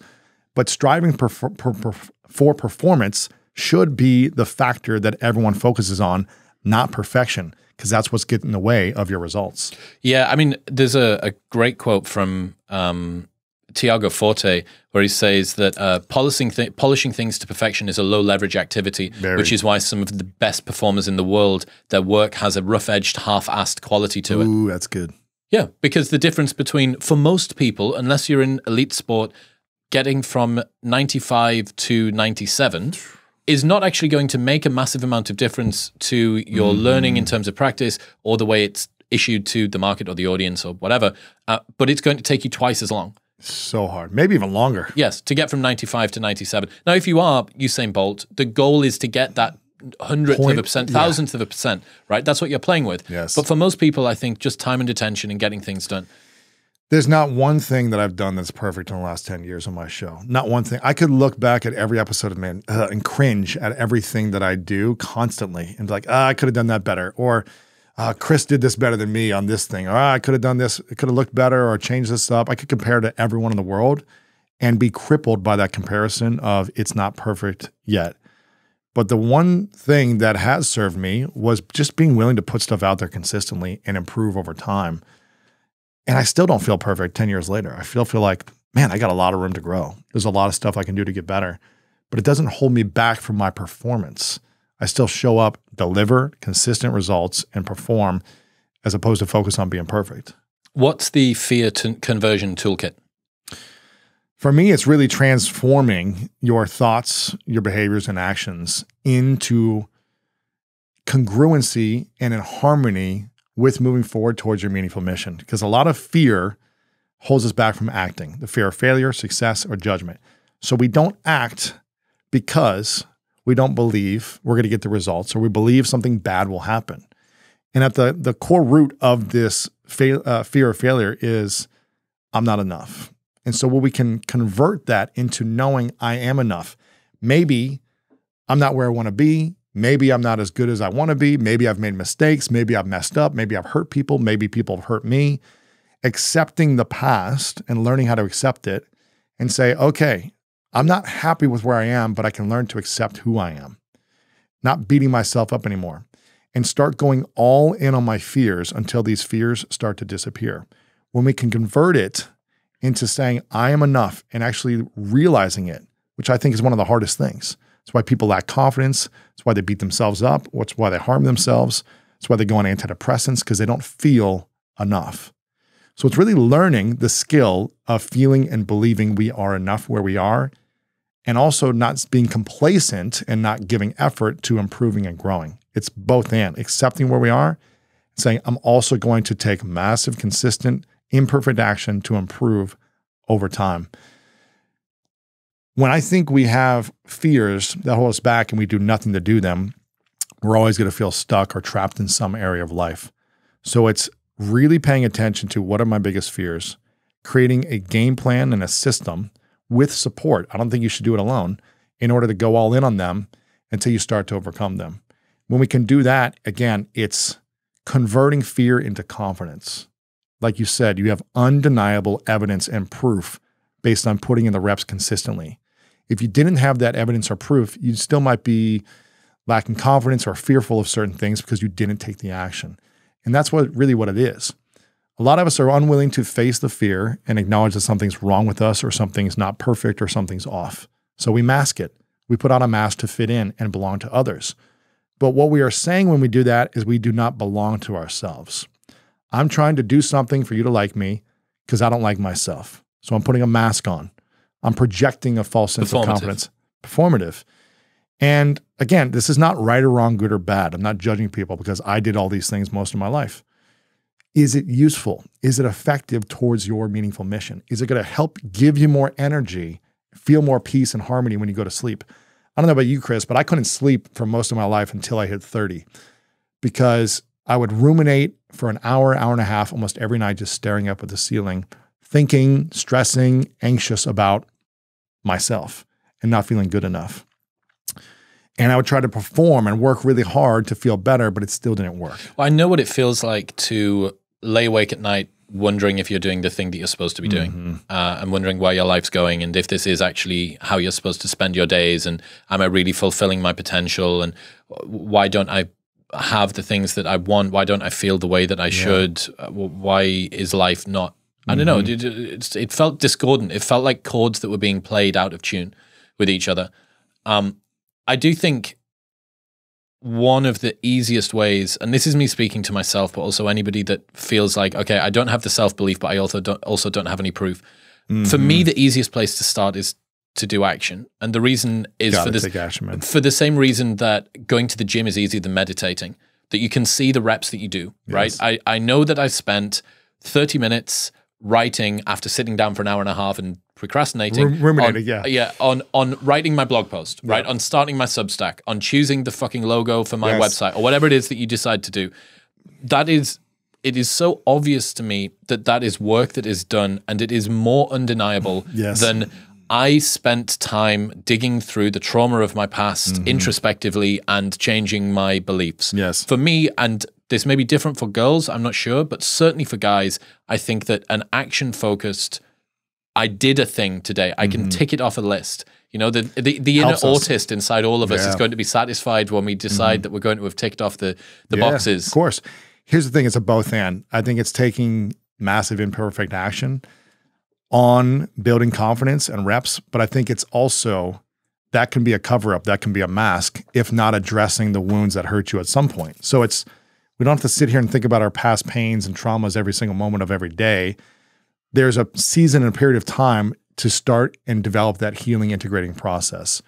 but striving per per per for performance should be the factor that everyone focuses on, not perfection, because that's what's getting in the way of your results. Yeah, I mean, there's a, a great quote from, um, Tiago Forte, where he says that uh, polishing, th polishing things to perfection is a low-leverage activity, Very. which is why some of the best performers in the world, their work has a rough-edged, half-assed quality to Ooh, it. Ooh, that's good. Yeah, because the difference between, for most people, unless you're in elite sport, getting from ninety-five to ninety-seven is not actually going to make a massive amount of difference to your mm-hmm. learning in terms of practice or the way it's issued to the market or the audience or whatever, uh, but it's going to take you twice as long. So hard, maybe even longer. Yes, to get from ninety-five to ninety-seven. Now, if you are Usain Bolt, the goal is to get that hundredth Point, of a percent, thousandth yeah. of a percent, right? That's what you're playing with. Yes. But for most people, I think just time and attention and getting things done. There's not one thing that I've done that's perfect in the last ten years on my show. Not one thing. I could look back at every episode of Man uh, and cringe at everything that I do constantly and be like, ah, I could have done that better. Or Uh, Chris did this better than me on this thing, or ah, I could have done this, it could have looked better or changed this up. I could compare to everyone in the world and be crippled by that comparison of it's not perfect yet. But the one thing that has served me was just being willing to put stuff out there consistently and improve over time. And I still don't feel perfect ten years later. I feel, feel like, man, I got a lot of room to grow. There's a lot of stuff I can do to get better, but it doesn't hold me back from my performance. I still show up, deliver consistent results, and perform as opposed to focus on being perfect. What's the fear to conversion toolkit? For me, it's really transforming your thoughts, your behaviors, and actions into congruency and in harmony with moving forward towards your meaningful mission. Because a lot of fear holds us back from acting, the fear of failure, success, or judgment. So we don't act because we don't believe we're going to get the results, or we believe something bad will happen. And at the, the core root of this fail, uh, fear of failure is I'm not enough. And so what we can convert that into knowing I am enough. Maybe I'm not where I want to be. Maybe I'm not as good as I want to be. Maybe I've made mistakes. Maybe I've messed up. Maybe I've hurt people. Maybe people have hurt me. Accepting the past and learning how to accept it and say, okay, I'm not happy with where I am, but I can learn to accept who I am, not beating myself up anymore, and start going all in on my fears until these fears start to disappear. When we can convert it into saying, I am enough, and actually realizing it, which I think is one of the hardest things. It's why people lack confidence. It's why they beat themselves up. It's why they harm themselves. That's why they go on antidepressants, because they don't feel enough. So it's really learning the skill of feeling and believing we are enough where we are, and also not being complacent and not giving effort to improving and growing. It's both and, accepting where we are, saying, I'm also going to take massive, consistent, imperfect action to improve over time. When I think we have fears that hold us back and we do nothing to do them, we're always going to feel stuck or trapped in some area of life. So it's really paying attention to what are my biggest fears, creating a game plan and a system with support. I don't think you should do it alone, in order to go all in on them until you start to overcome them. When we can do that, again, it's converting fear into confidence. Like you said, you have undeniable evidence and proof based on putting in the reps consistently. If you didn't have that evidence or proof, you still might be lacking confidence or fearful of certain things because you didn't take the action. And that's what really what it is. A lot of us are unwilling to face the fear and acknowledge that something's wrong with us or something's not perfect or something's off. So we mask it. We put on a mask to fit in and belong to others. But what we are saying when we do that is we do not belong to ourselves. I'm trying to do something for you to like me because I don't like myself. So I'm putting a mask on. I'm projecting a false sense of confidence. Performative. And again, this is not right or wrong, good or bad. I'm not judging people because I did all these things most of my life. Is it useful? Is it effective towards your meaningful mission? Is it going to help give you more energy, feel more peace and harmony when you go to sleep? I don't know about you, Chris, but I couldn't sleep for most of my life until I hit thirty, because I would ruminate for an hour, hour and a half, almost every night, just staring up at the ceiling, thinking, stressing, anxious about myself and not feeling good enough. And I would try to perform and work really hard to feel better, but it still didn't work. Well, I know what it feels like to lay awake at night wondering if you're doing the thing that you're supposed to be doing, mm-hmm. uh, and wondering where your life's going and if this is actually how you're supposed to spend your days, and am I really fulfilling my potential, and why don't I have the things that I want? Why don't I feel the way that I yeah. should? Why is life not? I don't know. Mm-hmm. It felt discordant. It felt like chords that were being played out of tune with each other. Um, I do think one of the easiest ways, and this is me speaking to myself, but also anybody that feels like, okay, I don't have the self-belief, but I also don't, also don't have any proof. Mm-hmm. For me, the easiest place to start is to do action. And the reason is Gotta for, this, take action, man. for the same reason that going to the gym is easier than meditating, that you can see the reps that you do, yes. right? I, I know that I've spent thirty minutes writing after sitting down for an hour and a half and procrastinating, ruminating, yeah, yeah, on on writing my blog post, right, yeah. on starting my Substack, on choosing the fucking logo for my yes. website, or whatever it is that you decide to do. That is, it is so obvious to me that that is work that is done, and it is more undeniable yes. than I spent time digging through the trauma of my past mm-hmm. introspectively and changing my beliefs. Yes, for me and. This may be different for girls, I'm not sure, but certainly for guys, I think that an action-focused, I did a thing today, I can mm-hmm. tick it off a list. You know, the the, the inner autist inside all of us yeah. is going to be satisfied when we decide mm-hmm. that we're going to have ticked off the, the yeah, boxes. Of course. Here's the thing, it's a both and. I think it's taking massive imperfect action on building confidence and reps, but I think it's also, that can be a cover-up, that can be a mask, if not addressing the wounds that hurt you at some point. So it's, we don't have to sit here and think about our past pains and traumas every single moment of every day. There's a season and a period of time to start and develop that healing, integrating process.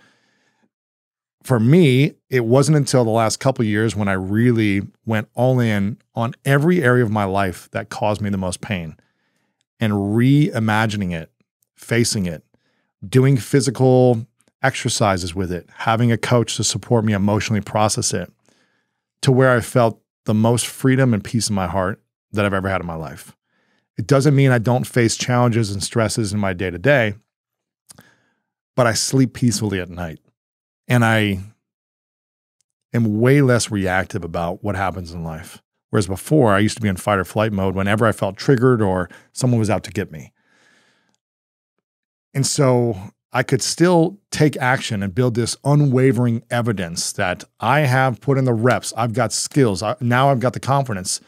For me, it wasn't until the last couple of years when I really went all in on every area of my life that caused me the most pain and reimagining it, facing it, doing physical exercises with it, having a coach to support me emotionally process it, to where I felt the most freedom and peace in my heart that I've ever had in my life. It doesn't mean I don't face challenges and stresses in my day-to-day, but I sleep peacefully at night. And I am way less reactive about what happens in life. Whereas before, I used to be in fight or flight mode whenever I felt triggered or someone was out to get me. And so I could still take action and build this unwavering evidence that I have put in the reps, I've got skills, I, now I've got the confidence.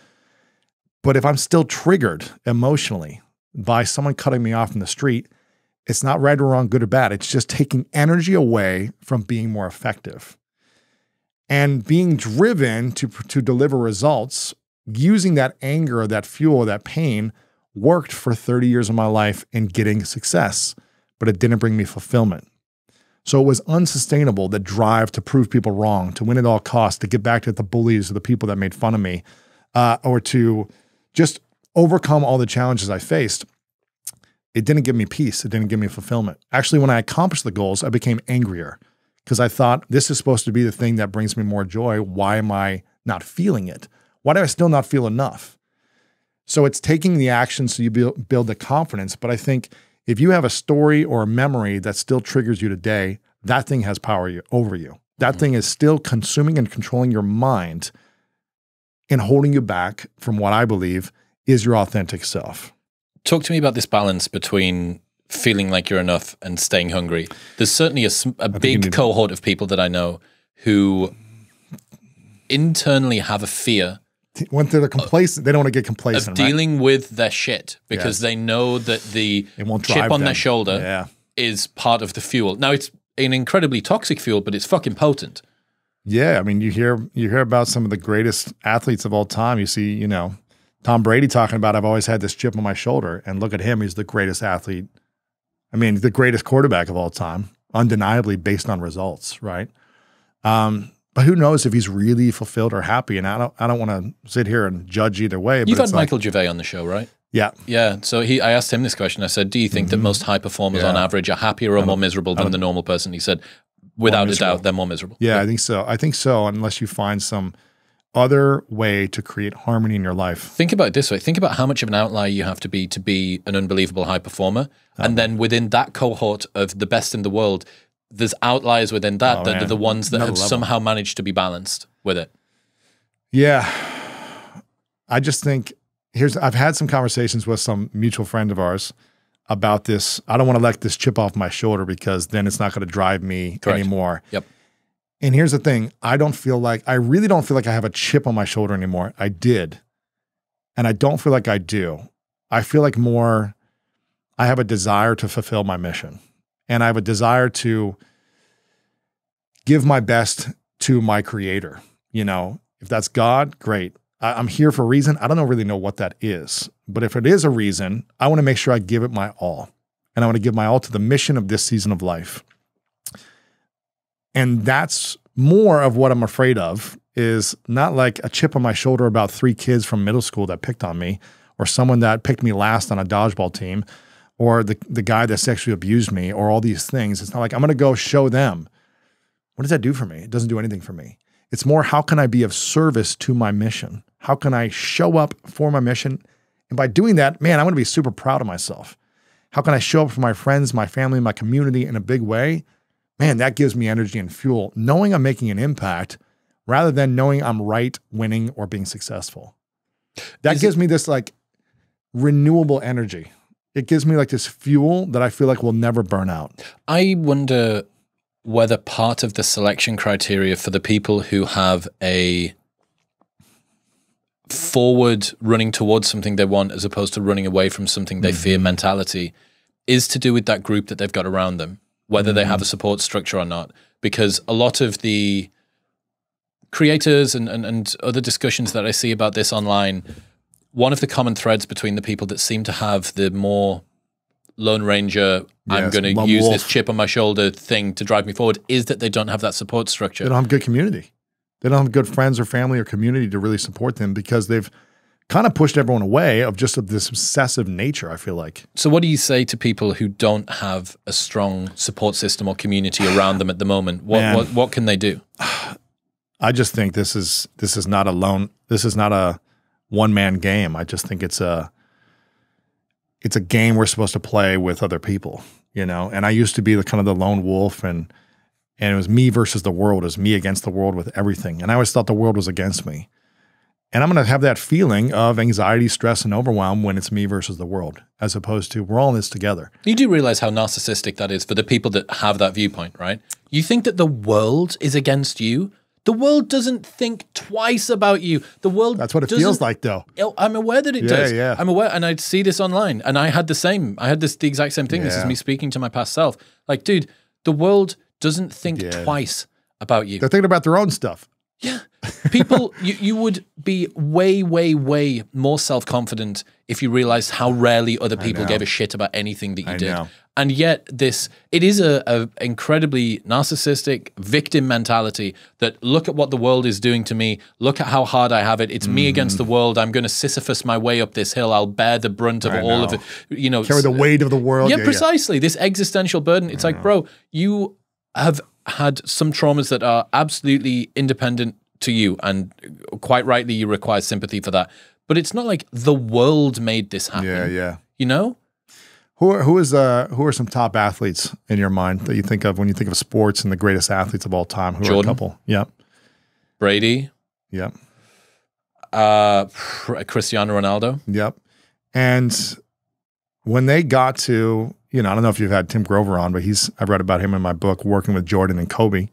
But if I'm still triggered emotionally by someone cutting me off in the street, it's not right or wrong, good or bad. It's just taking energy away from being more effective. and being driven to, to deliver results, using that anger, that fuel, that pain, worked for thirty years of my life in getting success, but it didn't bring me fulfillment. So it was unsustainable, the drive to prove people wrong, to win at all costs, to get back to the bullies or the people that made fun of me, uh, or to just overcome all the challenges I faced. It didn't give me peace. It didn't give me fulfillment. Actually, when I accomplished the goals, I became angrier because I thought this is supposed to be the thing that brings me more joy. Why am I not feeling it? Why do I still not feel enough? So it's taking the action so you build the confidence. But I think if you have a story or a memory that still triggers you today, that thing has power over you. That mm-hmm. thing is still consuming and controlling your mind and holding you back from what I believe is your authentic self. Talk to me about this balance between feeling like you're enough and staying hungry. There's certainly a, a big cohort of people that I know who internally have a fear. When they're complacent, they don't want to get complacent. Of dealing right? with their shit because yes. they know that the chip on them. their shoulder yeah. is part of the fuel. Now, it's an incredibly toxic fuel, but it's fucking potent. Yeah. I mean, you hear, you hear about some of the greatest athletes of all time. You see, you know, Tom Brady talking about, I've always had this chip on my shoulder, and look at him. He's the greatest athlete. I mean, the greatest quarterback of all time, undeniably based on results, right? Um, but who knows if he's really fulfilled or happy? And I don't, I don't want to sit here and judge either way. But You've had like, Michael Gervais on the show, right? Yeah. Yeah. So he, I asked him this question. I said, do you think mm-hmm. that most high performers yeah. on average are happier or more miserable than the normal person? He said, without a doubt, they're more miserable. Yeah, yeah, I think so. I think so, unless you find some other way to create harmony in your life. Think about it this way. Think about how much of an outlier you have to be to be an unbelievable high performer. Oh. And then within that cohort of the best in the world, there's outliers within that oh, that man. are the ones that Another have level. somehow managed to be balanced with it. Yeah. I just think here's, I've had some conversations with some mutual friend of ours about this. I don't want to let this chip off my shoulder because then it's not going to drive me Correct. anymore. Yep. And here's the thing, I don't feel like, I really don't feel like I have a chip on my shoulder anymore. I did. And I don't feel like I do. I feel like more, I have a desire to fulfill my mission. And I have a desire to give my best to my creator. You know, if that's God, great. I, I'm here for a reason. I don't really know what that is. But if it is a reason, I want to make sure I give it my all. And I want to give my all to the mission of this season of life. And that's more of what I'm afraid of, is not like a chip on my shoulder about three kids from middle school that picked on me, or someone that picked me last on a dodgeball team, or the, the guy that sexually abused me, or all these things. It's not like I'm going to go show them. What does that do for me? It doesn't do anything for me. It's more, how can I be of service to my mission? How can I show up for my mission? And by doing that, man, I'm going to be super proud of myself. How can I show up for my friends, my family, my community in a big way? Man, that gives me energy and fuel, knowing I'm making an impact rather than knowing I'm right, winning, or being successful. That Is gives it, me this like renewable energy. It gives me like this fuel that I feel like will never burn out. I wonder whether part of the selection criteria for the people who have a forward running towards something they want as opposed to running away from something they mm-hmm. fear mentality is to do with that group that they've got around them, whether they have a support structure or not, because a lot of the creators and, and, and other discussions that I see about this online, one of the common threads between the people that seem to have the more Lone Ranger, yes, I'm going to use wolf. this chip on my shoulder thing to drive me forward, is that they don't have that support structure. They don't have good community. They don't have good friends or family or community to really support them because they've kind of pushed everyone away of just of this obsessive nature, I feel like. So what do you say to people who don't have a strong support system or community around them at the moment? What, what what can they do? I just think this is this is not a lone this is not a one-man game. I just think it's a it's a game we're supposed to play with other people, you know. And I used to be the kind of the lone wolf, and and it was me versus the world, it was me against the world with everything. And I always thought the world was against me. And I'm going to have that feeling of anxiety, stress, and overwhelm when it's me versus the world, as opposed to we're all in this together. You do realize how narcissistic that is for the people that have that viewpoint, right? You think that the world is against you. The world doesn't think twice about you. The world That's what it feels like, though. I'm aware that it yeah, does. Yeah. I'm aware, and I see this online, and I had the same. I had this the exact same thing. Yeah. This is me speaking to my past self. Like, dude, the world doesn't think yeah. twice about you. They're thinking about their own stuff. Yeah. People, you, you would be way, way, way more self-confident if you realized how rarely other people gave a shit about anything that you I did. Know. And yet this, it is a, a incredibly narcissistic victim mentality that look at what the world is doing to me. Look at how hard I have it. It's mm. me against the world. I'm going to Sisyphus my way up this hill. I'll bear the brunt of I all know. of it. You know, carry the weight of the world. Yeah, yeah precisely. Yeah. This existential burden. It's I like, know. bro, you have had some traumas that are absolutely independent to you, and quite rightly you require sympathy for that, but it's not like the world made this happen. Yeah, yeah. You know, who are, who is uh who are some top athletes in your mind that you think of when you think of sports and the greatest athletes of all time? Who Jordan, are a couple? Yeah, Brady. Yep. Uh, Cristiano Ronaldo. Yep. And when they got to, you know, I don't know if you've had Tim Grover on, but he's I've read about him in my book, working with Jordan and Kobe.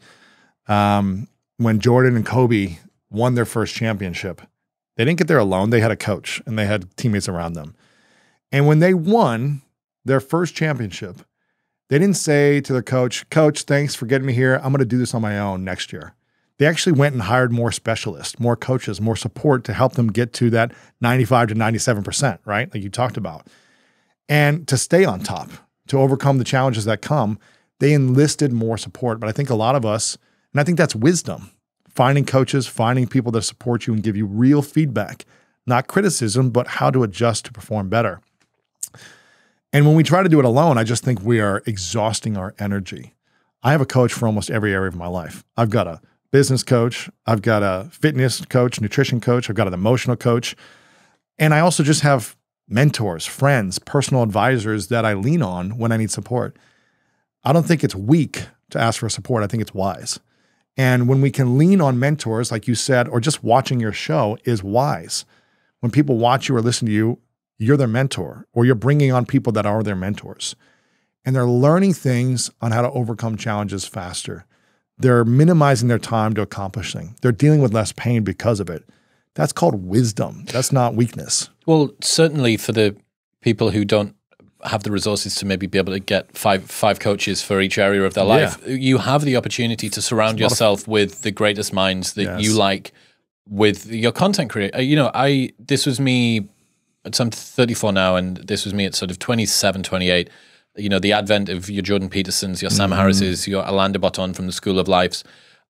Um. When Jordan and Kobe won their first championship, they didn't get there alone. They had a coach and they had teammates around them. And when they won their first championship, they didn't say to their coach, coach, thanks for getting me here. I'm going to do this on my own next year. They actually went and hired more specialists, more coaches, more support to help them get to that ninety-five to ninety-seven percent, right? Like you talked about. And to stay on top, to overcome the challenges that come, they enlisted more support. But I think a lot of us, and I think that's wisdom, finding coaches, finding people that support you and give you real feedback, not criticism, but how to adjust to perform better. And when we try to do it alone, I just think we are exhausting our energy. I have a coach for almost every area of my life. I've got a business coach. I've got a fitness coach, nutrition coach. I've got an emotional coach. And I also just have mentors, friends, personal advisors that I lean on when I need support. I don't think it's weak to ask for support. I think it's wise. And when we can lean on mentors, like you said, or just watching your show is wise. When people watch you or listen to you, you're their mentor, or you're bringing on people that are their mentors. And they're learning things on how to overcome challenges faster. They're minimizing their time to accomplish things. They're dealing with less pain because of it. That's called wisdom. That's not weakness. Well, certainly for the people who don't have the resources to maybe be able to get five five coaches for each area of their life. Yeah. You have the opportunity to surround yourself of... with the greatest minds that yes. you like with your content creator. You know, I this was me, so I'm thirty-four now, and this was me at sort of twenty-seven, twenty-eight. You know, the advent of your Jordan Petersons, your Sam mm-hmm. Harrises, your Alain de Botton from the School of Lives.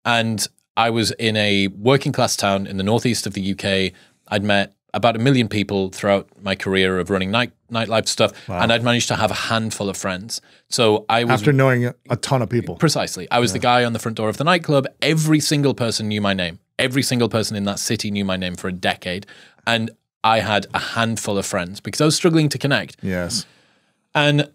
And I was in a working class town in the northeast of the U K. I'd met about a million people throughout my career of running night nightlife stuff. Wow. And I'd managed to have a handful of friends. So I was- After knowing a ton of people. Precisely. I was yeah. the guy on the front door of the nightclub. Every single person knew my name. Every single person in that city knew my name for a decade. And I had a handful of friends because I was struggling to connect. Yes. And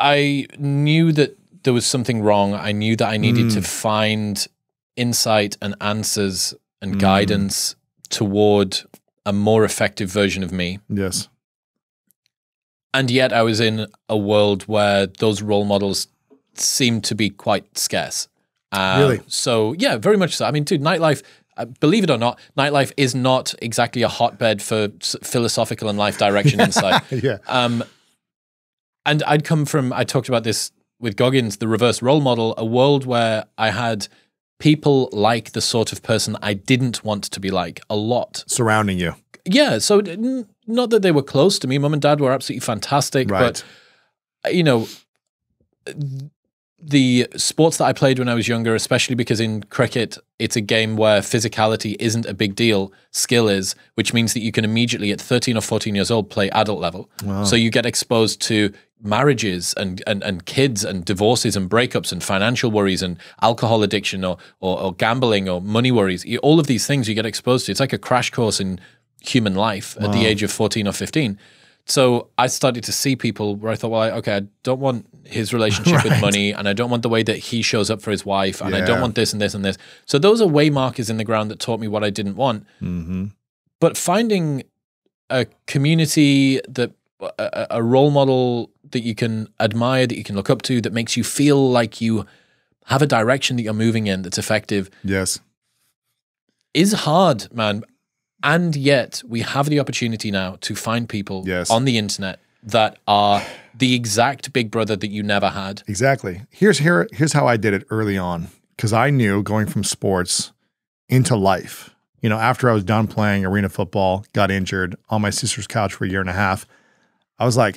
I knew that there was something wrong. I knew that I needed mm. to find insight and answers and mm. guidance toward a more effective version of me. Yes. And yet I was in a world where those role models seemed to be quite scarce. Um, really? So yeah, very much so. I mean, dude, nightlife, uh, believe it or not, nightlife is not exactly a hotbed for s philosophical and life direction insight. Yeah. Um, and I'd come from, I talked about this with Goggins, the reverse role model, a world where I had people like the sort of person I didn't want to be like a lot. Surrounding you. Yeah. So n not that they were close to me. Mum and dad were absolutely fantastic. Right. But, you know, the sports that I played when I was younger, especially because in cricket, it's a game where physicality isn't a big deal. Skill is, which means that you can immediately at thirteen or fourteen years old play adult level. Wow. So you get exposed to marriages and, and, and kids and divorces and breakups and financial worries and alcohol addiction or, or, or gambling or money worries. You, all of these things you get exposed to. It's like a crash course in human life wow. at the age of fourteen or fifteen. So I started to see people where I thought, well, I, okay, I don't want his relationship right. with money, and I don't want the way that he shows up for his wife, and yeah. I don't want this and this and this. So those are way markers in the ground that taught me what I didn't want. Mm-hmm. But finding a community that a, a role model that you can admire, that you can look up to, that makes you feel like you have a direction that you're moving in that's effective. Yes. Is hard, man. And yet we have the opportunity now to find people yes. on the internet that are the exact big brother that you never had. Exactly. Here's, here, here's how I did it early on. Cause I knew going from sports into life. You know, after I was done playing arena football, got injured on my sister's couch for a year and a half, I was like,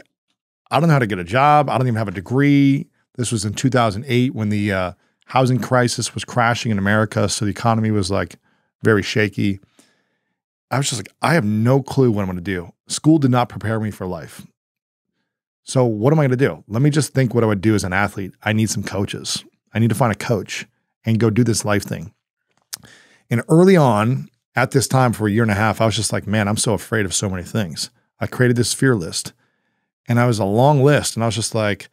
I don't know how to get a job. I don't even have a degree. This was in two thousand eight when the uh, housing crisis was crashing in America. So the economy was like very shaky. I was just like, I have no clue what I'm going to do. School did not prepare me for life. So what am I going to do? Let me just think what I would do as an athlete. I need some coaches. I need to find a coach and go do this life thing. And early on at this time for a year and a half, I was just like, man, I'm so afraid of so many things. I created this fear list and I was a long list. And I was just like,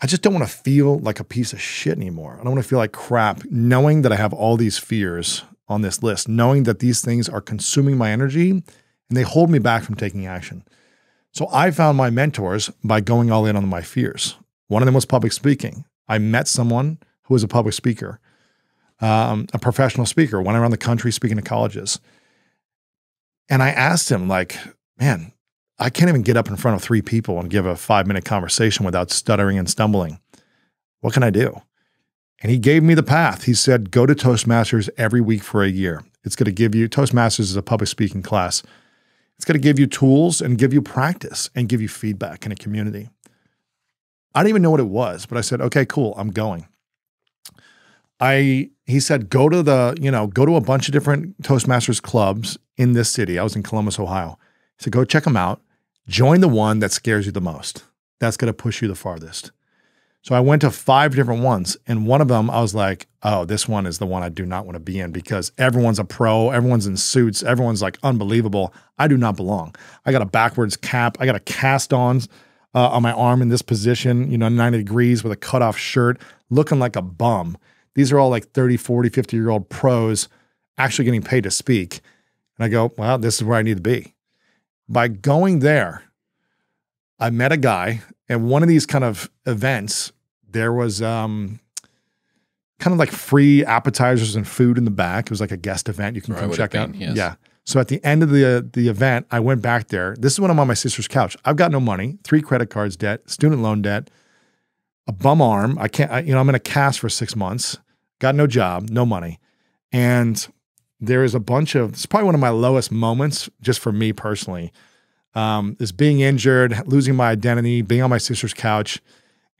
I just don't want to feel like a piece of shit anymore. I don't want to feel like crap, knowing that I have all these fears on this list, knowing that these things are consuming my energy and they hold me back from taking action. So I found my mentors by going all in on my fears. One of them was public speaking. I met someone who was a public speaker, um, a professional speaker, went around the country speaking to colleges. And I asked him like, man, I can't even get up in front of three people and give a five minute conversation without stuttering and stumbling. What can I do? And he gave me the path. He said, go to Toastmasters every week for a year. It's going to give you, Toastmasters is a public speaking class. It's going to give you tools and give you practice and give you feedback in a community. I didn't even know what it was, but I said, okay, cool. I'm going. I, he said, go to the, you know, go to a bunch of different Toastmasters clubs in this city. I was in Columbus, Ohio. He said, go check them out. Join the one that scares you the most. That's going to push you the farthest. So I went to five different ones. And one of them, I was like, oh, this one is the one I do not want to be in because everyone's a pro. Everyone's in suits. Everyone's like unbelievable. I do not belong. I got a backwards cap. I got a cast on uh, on my arm in this position, you know, ninety degrees with a cutoff shirt, looking like a bum. These are all like thirty, forty, fifty year old pros actually getting paid to speak. And I go, well, this is where I need to be. By going there, I met a guy at one of these kind of events. There was um, kind of like free appetizers and food in the back. It was like a guest event. You can come check out. Yes. Yeah. So at the end of the uh, the event, I went back there. This is when I'm on my sister's couch. I've got no money, three credit cards debt, student loan debt, a bum arm. I can't. I, you know, I'm in a cast for six months. Got no job, no money, and there is a bunch of. It's probably one of my lowest moments, just for me personally. Um, is being injured, losing my identity, being on my sister's couch.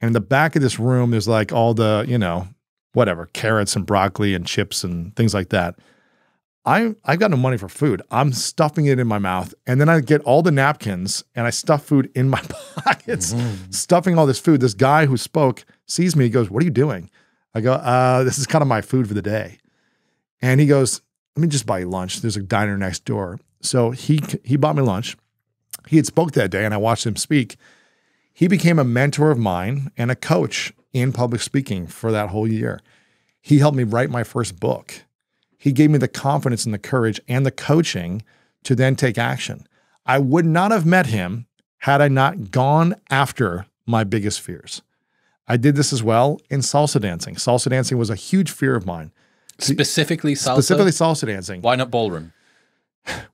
And in the back of this room, there's like all the, you know, whatever, carrots and broccoli and chips and things like that. I, I've got no money for food. I'm stuffing it in my mouth. And then I get all the napkins and I stuff food in my pockets, mm-hmm. stuffing all this food. This guy who spoke sees me. He goes, what are you doing? I go, uh, this is kind of my food for the day. And he goes, let me just buy you lunch. There's a diner next door. So he, he bought me lunch. He had spoke that day and I watched him speak. He became a mentor of mine and a coach in public speaking for that whole year. He helped me write my first book. He gave me the confidence and the courage and the coaching to then take action. I would not have met him had I not gone after my biggest fears. I did this as well in salsa dancing. Salsa dancing was a huge fear of mine. Specifically salsa? Specifically salsa dancing. Why not ballroom?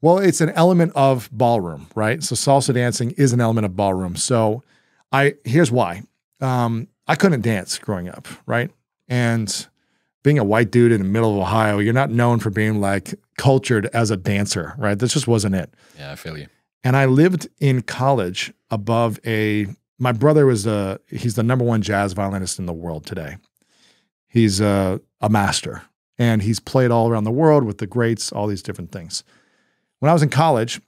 Well, it's an element of ballroom, right? So salsa dancing is an element of ballroom. So I, here's why. Um, I couldn't dance growing up, right? And being a white dude in the middle of Ohio, you're not known for being like cultured as a dancer, right? This just wasn't it. Yeah, I feel you. And I lived in college above a, my brother was a, he's the number one jazz violinist in the world today. He's a, a master and he's played all around the world with the greats, all these different things. When I was in college,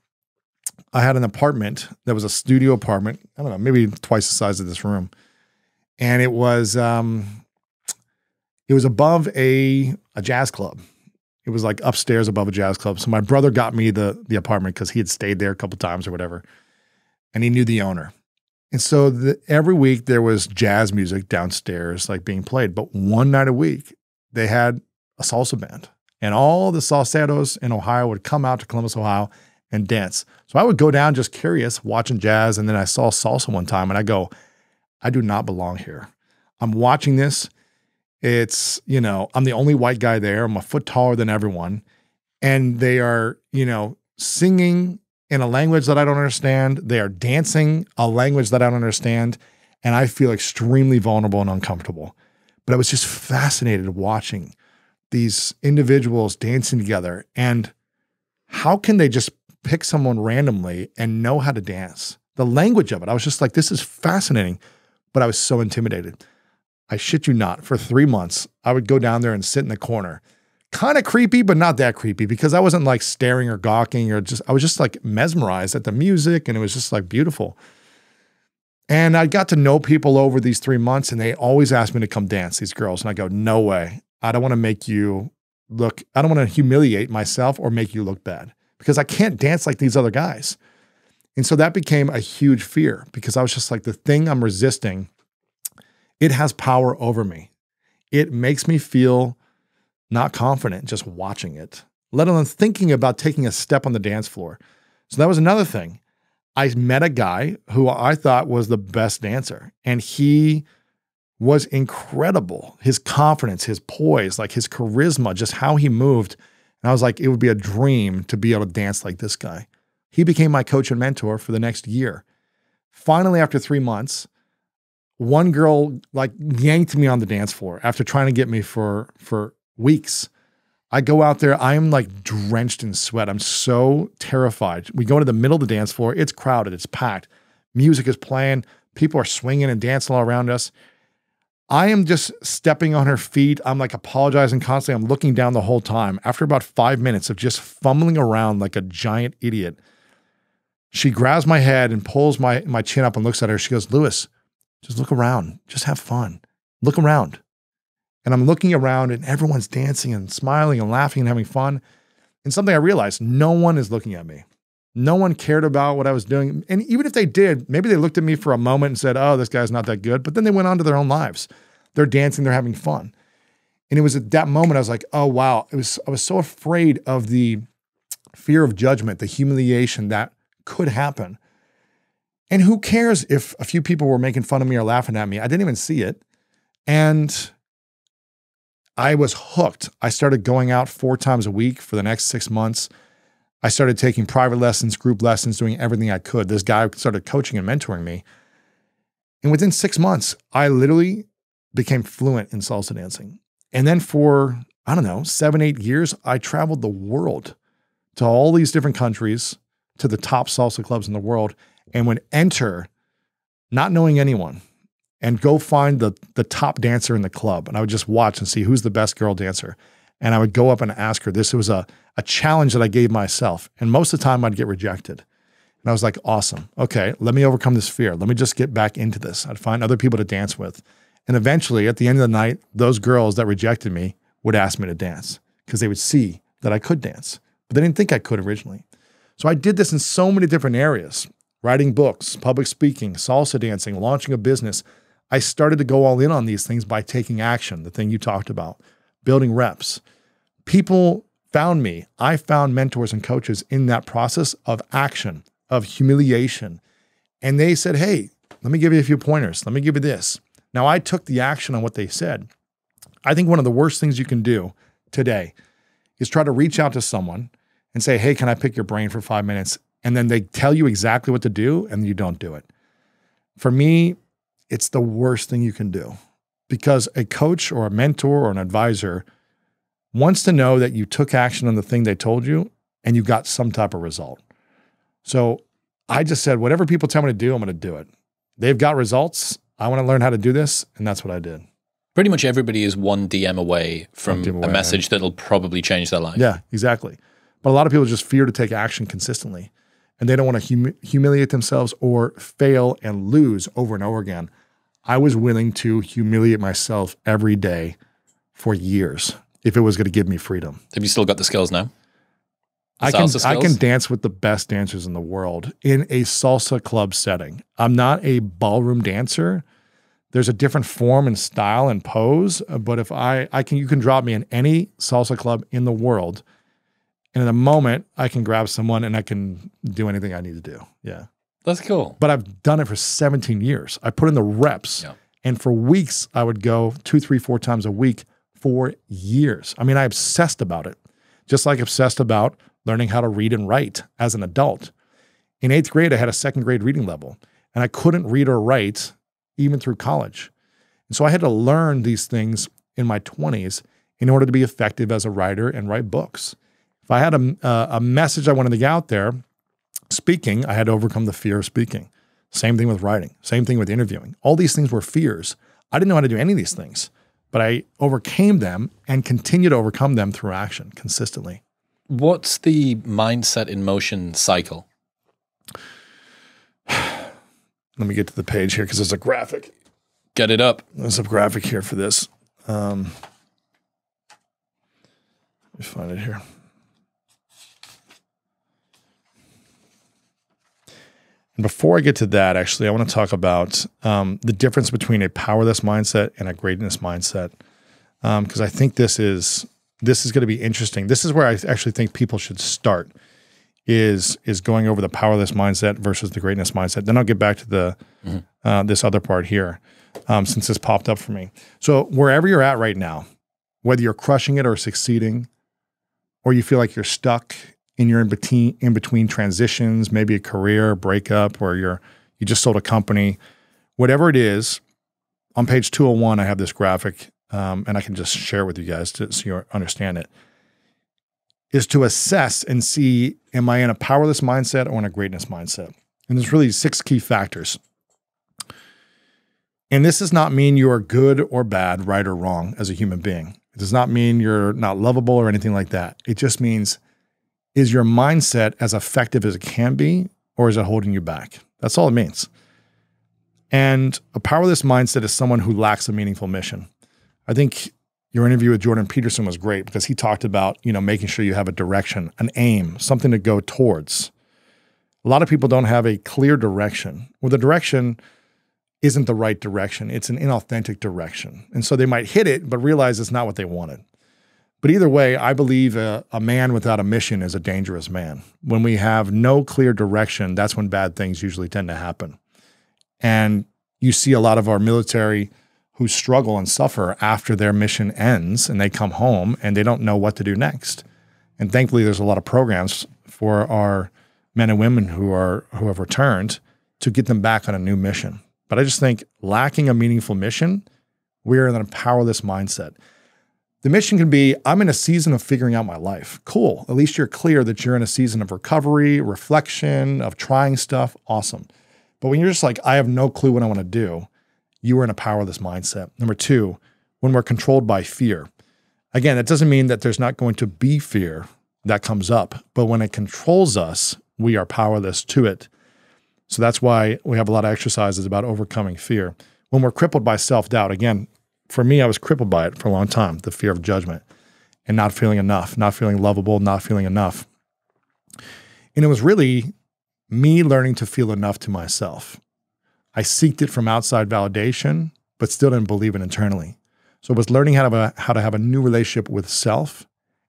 I had an apartment that was a studio apartment. I don't know, maybe twice the size of this room. And it was um, it was above a, a jazz club. It was like upstairs above a jazz club. So my brother got me the, the apartment because he had stayed there a couple times or whatever. And he knew the owner. And so the, every week there was jazz music downstairs like being played. But one night a week, they had a salsa band. And all the salseros in Ohio would come out to Columbus, Ohio and dance. So I would go down just curious, watching jazz. And then I saw salsa one time and I go, I do not belong here. I'm watching this. It's, you know, I'm the only white guy there. I'm a foot taller than everyone. And they are, you know, singing in a language that I don't understand. They are dancing a language that I don't understand. And I feel extremely vulnerable and uncomfortable. But I was just fascinated watching these individuals dancing together, and how can they just pick someone randomly and know how to dance? The language of it, I was just like, this is fascinating, but I was so intimidated. I shit you not, for three months, I would go down there and sit in the corner. Kind of creepy, but not that creepy, because I wasn't like staring or gawking or just, I was just like mesmerized at the music, and it was just like beautiful. And I got to know people over these three months and they always asked me to come dance, these girls. And I go, no way. I don't want to make you look, I don't want to humiliate myself or make you look bad, because I can't dance like these other guys. And so that became a huge fear, because I was just like, the thing I'm resisting, it has power over me. It makes me feel not confident just watching it, let alone thinking about taking a step on the dance floor. So that was another thing. I met a guy who I thought was the best dancer, and he was incredible. His confidence, his poise, like his charisma, just how he moved. And I was like, it would be a dream to be able to dance like this guy. He became my coach and mentor for the next year. Finally, after three months, one girl like yanked me on the dance floor after trying to get me for, for weeks. I go out there, I'm like drenched in sweat. I'm so terrified. We go into the middle of the dance floor. It's crowded, it's packed. Music is playing. People are swinging and dancing all around us. I am just stepping on her feet. I'm like apologizing constantly. I'm looking down the whole time. After about five minutes of just fumbling around like a giant idiot, she grabs my head and pulls my, my chin up and looks at her. She goes, Lewis, just look around. Just have fun. Look around. And I'm looking around and everyone's dancing and smiling and laughing and having fun. And something I realized, no one is looking at me. No one cared about what I was doing. And even if they did, maybe they looked at me for a moment and said, oh, this guy's not that good. But then they went on to their own lives. They're dancing, they're having fun. And it was at that moment I was like, oh, wow. It was, I was so afraid of the fear of judgment, the humiliation that could happen. And who cares if a few people were making fun of me or laughing at me? I didn't even see it. And I was hooked. I started going out four times a week for the next six months. I started taking private lessons, group lessons, doing everything I could. This guy started coaching and mentoring me. And within six months, I literally became fluent in salsa dancing. And then for, I don't know, seven, eight years, I traveled the world to all these different countries, to the top salsa clubs in the world, and would enter not knowing anyone, and go find the, the top dancer in the club. And I would just watch and see who's the best girl dancer. And I would go up and ask her. This was a, a challenge that I gave myself. And most of the time I'd get rejected. And I was like, awesome. Okay, let me overcome this fear. Let me just get back into this. I'd find other people to dance with. And eventually at the end of the night, those girls that rejected me would ask me to dance, because they would see that I could dance, but they didn't think I could originally. So I did this in so many different areas: writing books, public speaking, salsa dancing, launching a business. I started to go all in on these things by taking action, the thing you talked about, building reps. People found me. I found mentors and coaches in that process of action, of humiliation. And they said, hey, let me give you a few pointers. Let me give you this. Now, I took the action on what they said. I think one of the worst things you can do today is try to reach out to someone and say, hey, can I pick your brain for five minutes? And then they tell you exactly what to do and you don't do it. For me, it's the worst thing you can do, because a coach or a mentor or an advisor wants to know that you took action on the thing they told you and you got some type of result. So I just said, whatever people tell me to do, I'm going to do it. They've got results. I want to learn how to do this. And that's what I did. Pretty much everybody is one D M away from D M away, a message that'll probably change their life. Yeah, exactly. But a lot of people just fear to take action consistently, and they don't want to hum humiliate themselves or fail and lose over and over again. I was willing to humiliate myself every day for years if it was going to give me freedom. Have you still got the skills now? The I can skills? I can dance with the best dancers in the world in a salsa club setting. I'm not a ballroom dancer. There's a different form and style and pose, but if I I can you can drop me in any salsa club in the world, and in a moment I can grab someone and I can do anything I need to do. Yeah. That's cool. But I've done it for seventeen years. I put in the reps, yeah. And for weeks I would go two, three, four times a week for years. I mean, I obsessed about it, just like obsessed about learning how to read and write as an adult. In eighth grade, I had a second grade reading level, and I couldn't read or write even through college. And so I had to learn these things in my twenties in order to be effective as a writer and write books. If I had a, uh, a message I wanted to get out there, speaking, I had to overcome the fear of speaking. Same thing with writing, same thing with interviewing. All these things were fears. I didn't know how to do any of these things, but I overcame them and continue to overcome them through action consistently. What's the mindset in motion cycle? Let me get to the page here because there's a graphic. Get it up. There's a graphic here for this. Um, let me find it here. And before I get to that, actually, I want to talk about um, the difference between a powerless mindset and a greatness mindset, because um, I think this is this is going to be interesting. This is where I actually think people should start, is is going over the powerless mindset versus the greatness mindset. Then I'll get back to the mm-hmm. uh, this other part here, um, since this popped up for me. So wherever you're at right now, whether you're crushing it or succeeding, or you feel like you're stuck, and you're in between, in between transitions, maybe a career breakup, or you're, you just sold a company, whatever it is, on page two oh one, I have this graphic, um, and I can just share it with you guys to, so you understand it, is to assess and see, am I in a powerless mindset or in a greatness mindset? And there's really six key factors. And this does not mean you are good or bad, right or wrong as a human being. It does not mean you're not lovable or anything like that. It just means, is your mindset as effective as it can be, or is it holding you back? That's all it means. And a powerless mindset is someone who lacks a meaningful mission. I think your interview with Jordan Peterson was great because he talked about, you know, making sure you have a direction, an aim, something to go towards. A lot of people don't have a clear direction. Well, the direction isn't the right direction. It's an inauthentic direction. And so they might hit it, but realize it's not what they wanted. But either way, I believe a, a man without a mission is a dangerous man. When we have no clear direction, that's when bad things usually tend to happen. And you see a lot of our military who struggle and suffer after their mission ends, and they come home and they don't know what to do next. And thankfully, there's a lot of programs for our men and women who are who have returned to get them back on a new mission. But I just think lacking a meaningful mission, we're in a powerless mindset. The mission can be, I'm in a season of figuring out my life. Cool, at least you're clear that you're in a season of recovery, reflection, of trying stuff, awesome. But when you're just like, I have no clue what I wanna do, you are in a powerless mindset. Number two, when we're controlled by fear. Again, that doesn't mean that there's not going to be fear that comes up, but when it controls us, we are powerless to it. So that's why we have a lot of exercises about overcoming fear. When we're crippled by self-doubt, again, for me, I was crippled by it for a long time, the fear of judgment and not feeling enough, not feeling lovable, not feeling enough. And it was really me learning to feel enough to myself. I seeked it from outside validation, but still didn't believe it internally. So it was learning how to have a, how to have a new relationship with self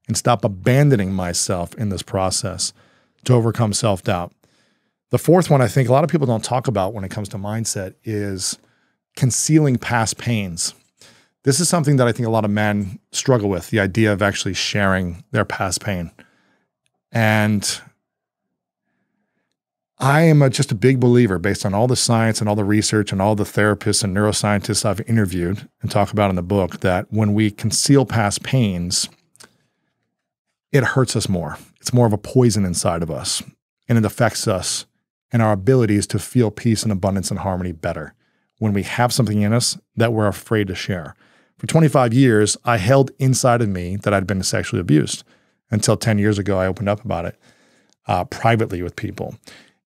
and stop abandoning myself in this process to overcome self-doubt. The fourth one I think a lot of people don't talk about when it comes to mindset is concealing past pains. This is something that I think a lot of men struggle with, the idea of actually sharing their past pain. And I am a, just a big believer, based on all the science and all the research and all the therapists and neuroscientists I've interviewed and talk about in the book, that when we conceal past pains, it hurts us more. It's more of a poison inside of us, and it affects us and our abilities to feel peace and abundance and harmony better when we have something in us that we're afraid to share. For twenty-five years, I held inside of me that I'd been sexually abused until ten years ago. I opened up about it uh, privately with people,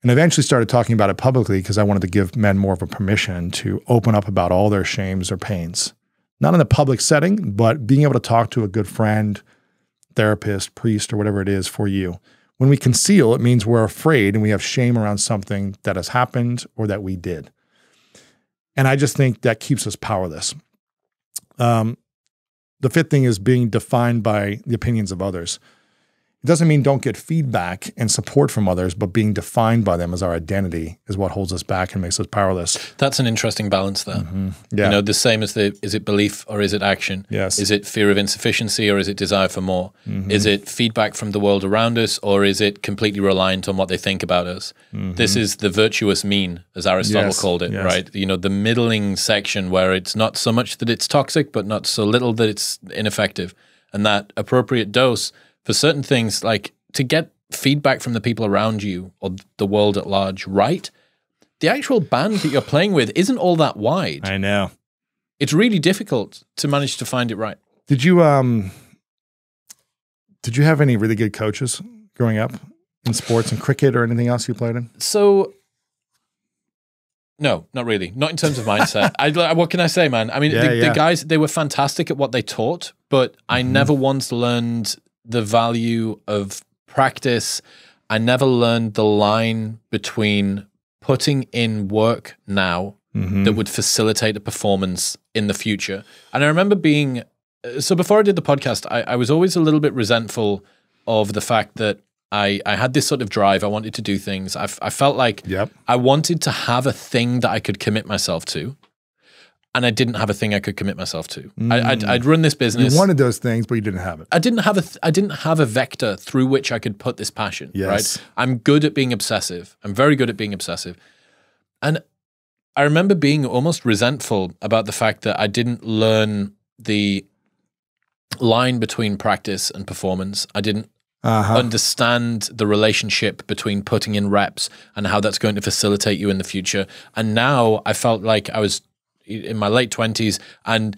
and eventually started talking about it publicly because I wanted to give men more of a permission to open up about all their shames or pains, not in a public setting, but being able to talk to a good friend, therapist, priest, or whatever it is for you. When we conceal, it means we're afraid and we have shame around something that has happened or that we did. And I just think that keeps us powerless. Um, the fifth thing is being defined by the opinions of others. It doesn't mean don't get feedback and support from others, but being defined by them as our identity is what holds us back and makes us powerless. That's an interesting balance there. Mm-hmm. Yeah. You know, the same as the, is it belief or is it action? Yes. Is it fear of insufficiency or is it desire for more? Mm-hmm. Is it feedback from the world around us or is it completely reliant on what they think about us? Mm-hmm. This is the virtuous mean, as Aristotle yes. called it, yes. right? You know, the middling section where it's not so much that it's toxic, but not so little that it's ineffective. and that appropriate dose for certain things, like to get feedback from the people around you or the world at large, right? The actual band that you're playing with isn't all that wide. I know. It's really difficult to manage to find it right. Did you um did you have any really good coaches growing up in sports and cricket or anything else you played in? So no, not really. Not in terms of mindset. I, what can I say, man? I mean, yeah, the, yeah. the guys, they were fantastic at what they taught, but I mm-hmm. never once learned the value of practice. I never learned the line between putting in work now mm-hmm. that would facilitate a performance in the future. And I remember being, so before I did the podcast, I, I was always a little bit resentful of the fact that I, I had this sort of drive. I wanted to do things. I, I felt like yep. I wanted to have a thing that I could commit myself to, and I didn't have a thing I could commit myself to. Mm. I, I'd, I'd run this business. You wanted those things, but you didn't have it. I didn't have a th I didn't have a vector through which I could put this passion. Yes. Right? I'm good at being obsessive. I'm very good at being obsessive. And I remember being almost resentful about the fact that I didn't learn the line between practice and performance. I didn't Uh-huh. understand the relationship between putting in reps and how that's going to facilitate you in the future. And now I felt like I was in my late twenties, and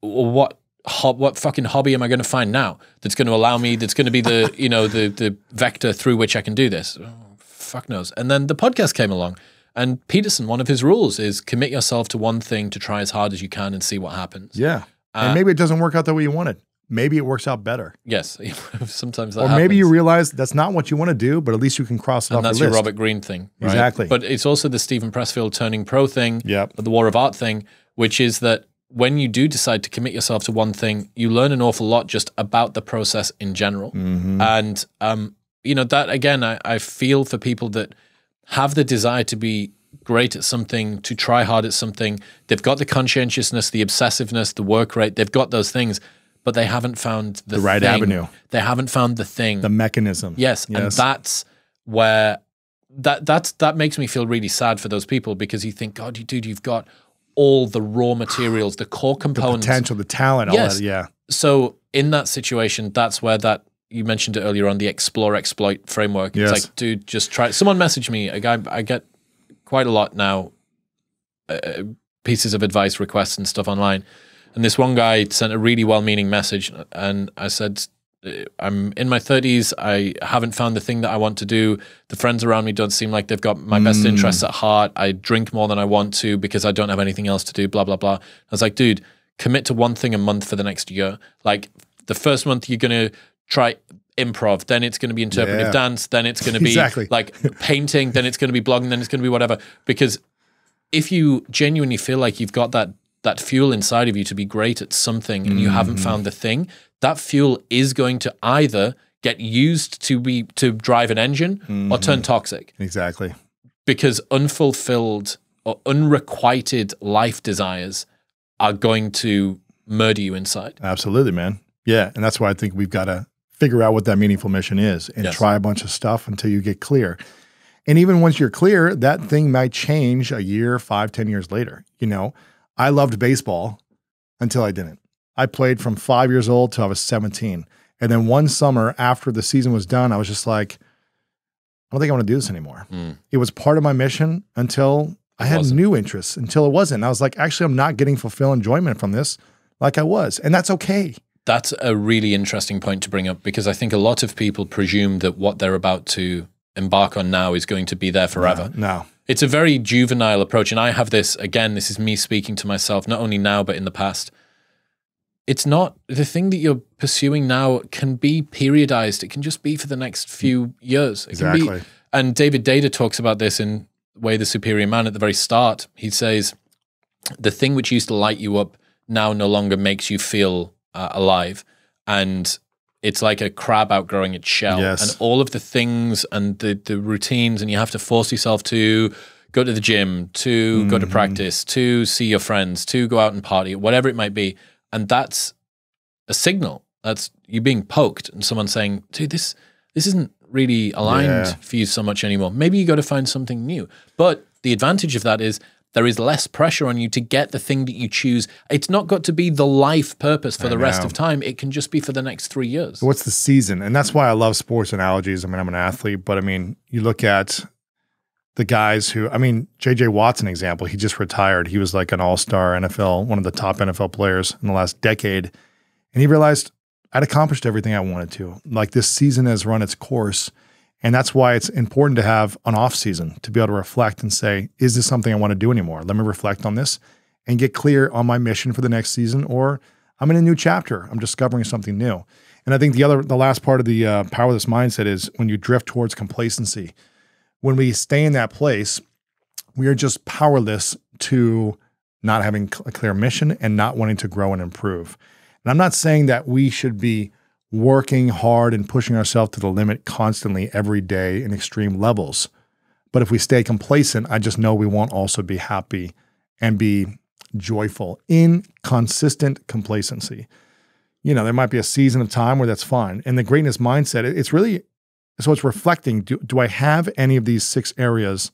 what what fucking hobby am I going to find now that's going to allow me, that's going to be the you know the the vector through which I can do this? Oh, fuck knows. And then the podcast came along, and Peterson, one of his rules is commit yourself to one thing, to try as hard as you can and see what happens. Yeah, uh, and maybe it doesn't work out the way you wanted. Maybe it works out better. Yes, sometimes that Or happens. Maybe you realize that's not what you want to do, but at least you can cross it and off the list. And that's your Robert Greene thing. Right? Exactly. But it's also the Stephen Pressfield turning pro thing, yep. the War of Art thing, which is that when you do decide to commit yourself to one thing, you learn an awful lot just about the process in general. Mm-hmm. And, um, you know, that, again, I, I feel for people that have the desire to be great at something, to try hard at something. They've got the conscientiousness, the obsessiveness, the work rate. They've got those things, but they haven't found the, the right thing. avenue. They haven't found the thing, the mechanism. Yes, yes. And that's where that that's that makes me feel really sad for those people, because you think, God, you dude, you've got all the raw materials, the core components, the potential, the talent. Yes. All that, yeah. So in that situation, that's where that you mentioned it earlier on, the explore exploit framework. Yes. It's like, dude, just try. Someone messaged me. A guy I get quite a lot now, uh, pieces of advice requests and stuff online. And this one guy sent a really well-meaning message, and I said, I'm in my thirties. I haven't found the thing that I want to do. The friends around me don't seem like they've got my best mm. interests at heart. I drink more than I want to because I don't have anything else to do, blah, blah, blah. I was like, dude, commit to one thing a month for the next year. Like, the first month you're going to try improv, then it's going to be interpretive yeah. dance, then it's going to be exactly. like painting, then it's going to be blogging, then it's going to be whatever. Because if you genuinely feel like you've got that that fuel inside of you to be great at something and you haven't found the thing, that fuel is going to either get used to be to drive an engine mm-hmm. or turn toxic. Exactly. Because unfulfilled or unrequited life desires are going to murder you inside. Absolutely, man. Yeah, and that's why I think we've got to figure out what that meaningful mission is and yes. try a bunch of stuff until you get clear. And even once you're clear, that thing might change a year, five, ten years later, you know? I loved baseball until I didn't. I played from five years old till I was seventeen. And then one summer after the season was done, I was just like, I don't think I want to do this anymore. Mm. It was part of my mission until I had new interests, until it wasn't. And I was like, actually, I'm not getting fulfilled enjoyment from this like I was. And that's okay. That's a really interesting point to bring up, because I think a lot of people presume that what they're about to embark on now is going to be there forever. No. no. It's a very juvenile approach, and I have this, again, this is me speaking to myself, not only now, but in the past. It's not, the thing that you're pursuing now can be periodized. It can just be for the next few years. It exactly. can be, and David Deida talks about this in Way the Superior Man at the very start. He says, the thing which used to light you up now no longer makes you feel uh, alive. And it's like a crab outgrowing its shell. Yes. And all of the things and the, the routines, and you have to force yourself to go to the gym, to mm-hmm. go to practice, to see your friends, to go out and party, whatever it might be. And that's a signal. That's you being poked and someone saying, dude, this, this isn't really aligned yeah. for you so much anymore. Maybe you got to find something new. But the advantage of that is There is less pressure on you to get the thing that you choose. It's not got to be the life purpose for I the know. rest of time. It can just be for the next three years. What's the season? And that's why I love sports analogies. I mean, I'm an athlete, but I mean, you look at the guys who, I mean, J J Watt's an example. He just retired. He was like an all-star N F L, one of the top N F L players in the last decade. And he realized I'd accomplished everything I wanted to. Like, this season has run its course. And that's why it's important to have an off season, to be able to reflect and say, is this something I want to do anymore? Let me reflect on this and get clear on my mission for the next season, or I'm in a new chapter. I'm discovering something new. And I think the other, the last part of the uh, power of this mindset is when you drift towards complacency. When we stay in that place, we are just powerless to not having a clear mission and not wanting to grow and improve. And I'm not saying that we should be working hard and pushing ourselves to the limit constantly every day in extreme levels. But if we stay complacent, I just know we won't also be happy and be joyful in consistent complacency. You know, there might be a season of time where that's fine. And the greatness mindset, it's really, so it's reflecting, do, do I have any of these six areas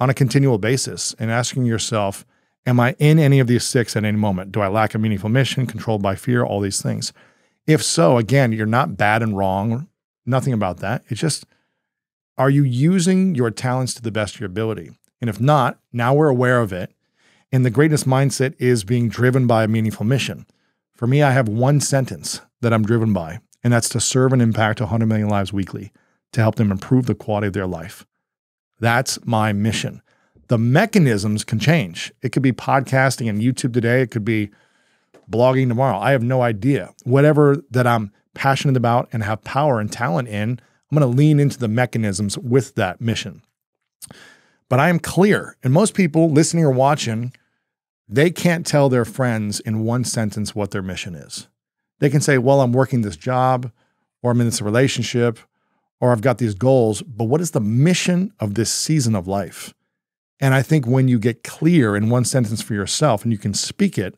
on a continual basis? And asking yourself, am I in any of these six at any moment? Do I lack a meaningful mission, controlled by fear, all these things? If so, again, you're not bad and wrong, nothing about that. It's just, are you using your talents to the best of your ability? And if not, now we're aware of it. And the greatness mindset is being driven by a meaningful mission. For me, I have one sentence that I'm driven by, and that's to serve and impact one hundred million lives weekly to help them improve the quality of their life. That's my mission. The mechanisms can change. It could be podcasting and YouTube today. It could be blogging tomorrow. I have no idea. Whatever that I'm passionate about and have power and talent in, I'm going to lean into the mechanisms with that mission. But I am clear. And most people listening or watching, they can't tell their friends in one sentence what their mission is. They can say, well, I'm working this job, or I'm in this relationship, or I've got these goals, but what is the mission of this season of life? And I think when you get clear in one sentence for yourself and you can speak it,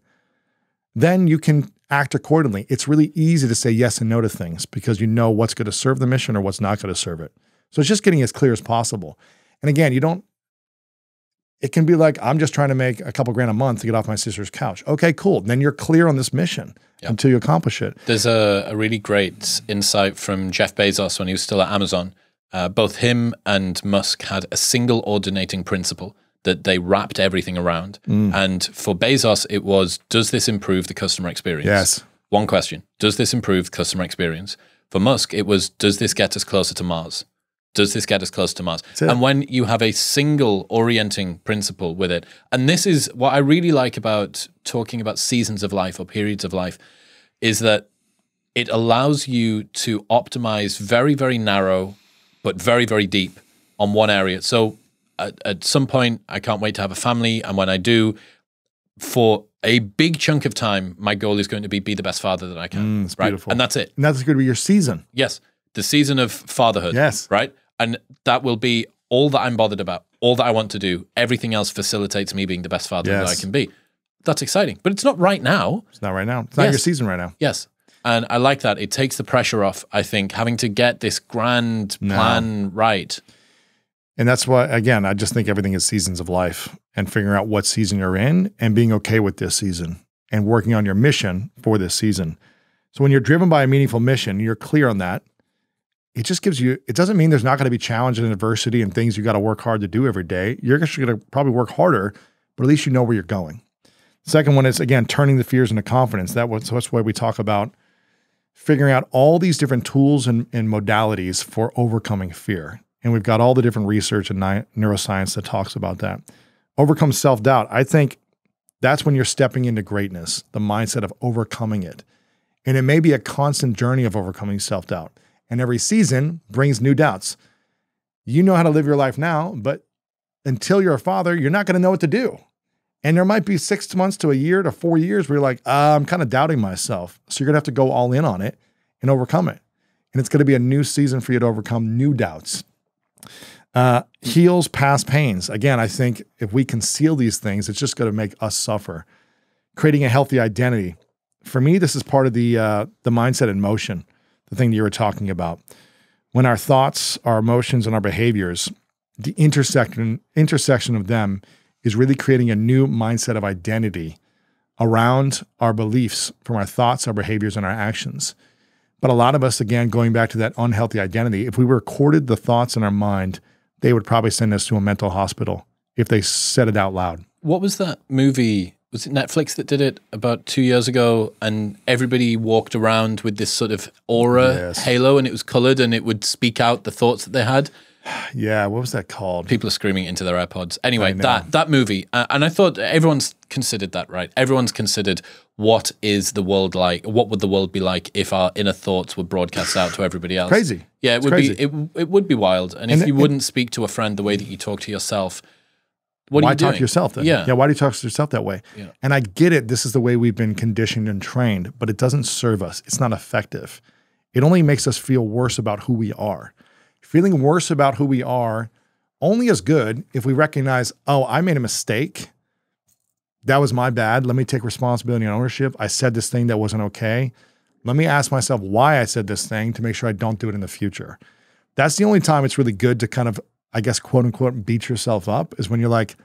then you can act accordingly. It's really easy to say yes and no to things because you know what's going to serve the mission or what's not going to serve it. So it's just getting as clear as possible. And again, you don't, it can be like, I'm just trying to make a couple grand a month to get off my sister's couch. Okay, cool. Then you're clear on this mission yep. until you accomplish it. There's a, a really great insight from Jeff Bezos when he was still at Amazon. Uh, both him and Musk had a single ordinating principle that they wrapped everything around. Mm. And for Bezos, it was, does this improve the customer experience? Yes. One question, does this improve the customer experience? For Musk, it was, does this get us closer to Mars? Does this get us close to Mars? And when you have a single orienting principle with it, and this is what I really like about talking about seasons of life or periods of life, is that it allows you to optimize very, very narrow, but very, very deep on one area. So at, at some point, I can't wait to have a family. And when I do, for a big chunk of time, my goal is going to be be the best father that I can. Mm, that's right? Beautiful. And that's it. And that's going to be your season. Yes. The season of fatherhood. Yes. Right? And that will be all that I'm bothered about, all that I want to do. Everything else facilitates me being the best father yes. that I can be. That's exciting. But it's not right now. It's not right now. It's yes. not your season right now. Yes. And I like that. It takes the pressure off, I think, having to get this grand no. plan right. And that's why, again, I just think everything is seasons of life and figuring out what season you're in and being okay with this season and working on your mission for this season. So when you're driven by a meaningful mission, you're clear on that. It just gives you, it doesn't mean there's not going to be challenge and adversity and things you got to work hard to do every day. You're actually going to probably work harder, but at least you know where you're going. Second one is, again, turning the fears into confidence. That was, that's why we talk about figuring out all these different tools and, and modalities for overcoming fear. And we've got all the different research and neuroscience that talks about that. Overcome self-doubt. I think that's when you're stepping into greatness, the mindset of overcoming it. And it may be a constant journey of overcoming self-doubt. And every season brings new doubts. You know how to live your life now, but until you're a father, you're not going to know what to do. And there might be six months to a year to four years where you're like, uh, I'm kind of doubting myself. So you're going to have to go all in on it and overcome it. And it's going to be a new season for you to overcome new doubts. Uh, heals past pains. Again, I think if we conceal these things, it's just going to make us suffer. Creating a healthy identity. For me, this is part of the, uh, the mindset in motion. The thing that you were talking about. When our thoughts, our emotions, and our behaviors, the intersection intersection of them is really creating a new mindset of identity around our beliefs from our thoughts, our behaviors, and our actions. But a lot of us, again, going back to that unhealthy identity, if we recorded the thoughts in our mind, they would probably send us to a mental hospital if they said it out loud. What was that movie? Was it Netflix that did it about two years ago? And everybody walked around with this sort of aura yes. halo, and it was colored, and it would speak out the thoughts that they had. Yeah, what was that called? People are screaming into their AirPods. Anyway, that that movie, uh, and I thought everyone's considered that, right? Everyone's considered what is the world like? What would the world be like if our inner thoughts were broadcast out to everybody else? Crazy. Yeah, it would be it, it would be wild. And, and if it, you wouldn't it, speak to a friend the way that you talk to yourself, what why are you doing? Talk to yourself then? Yeah. yeah, why do you talk to yourself that way? Yeah. And I get it. This is the way we've been conditioned and trained, but it doesn't serve us. It's not effective. It only makes us feel worse about who we are. Feeling worse about who we are only as good if we recognize, oh, I made a mistake. That was my bad. Let me take responsibility and ownership. I said this thing that wasn't okay. Let me ask myself why I said this thing to make sure I don't do it in the future. That's the only time it's really good to kind of, I guess, quote unquote, beat yourself up is when you're like,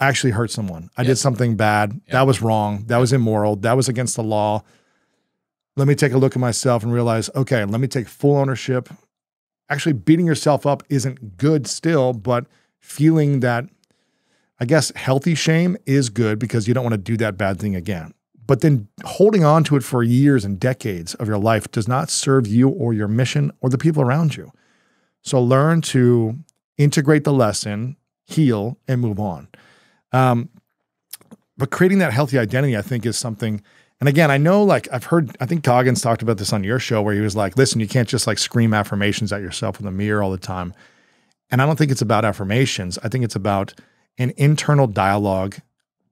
I actually hurt someone. I yeah. did something bad. Yeah. That was wrong. That was immoral. That was against the law. Let me take a look at myself and realize, okay, let me take full ownership. Actually beating yourself up isn't good still, but feeling that, I guess, healthy shame is good because you don't want to do that bad thing again. But then holding on to it for years and decades of your life does not serve you or your mission or the people around you. So learn to integrate the lesson, heal, and move on. Um, but creating that healthy identity, I think, is something. And again, I know, like, I've heard, I think Goggins talked about this on your show where he was like, listen, you can't just like scream affirmations at yourself in the mirror all the time. And I don't think it's about affirmations. I think it's about an internal dialogue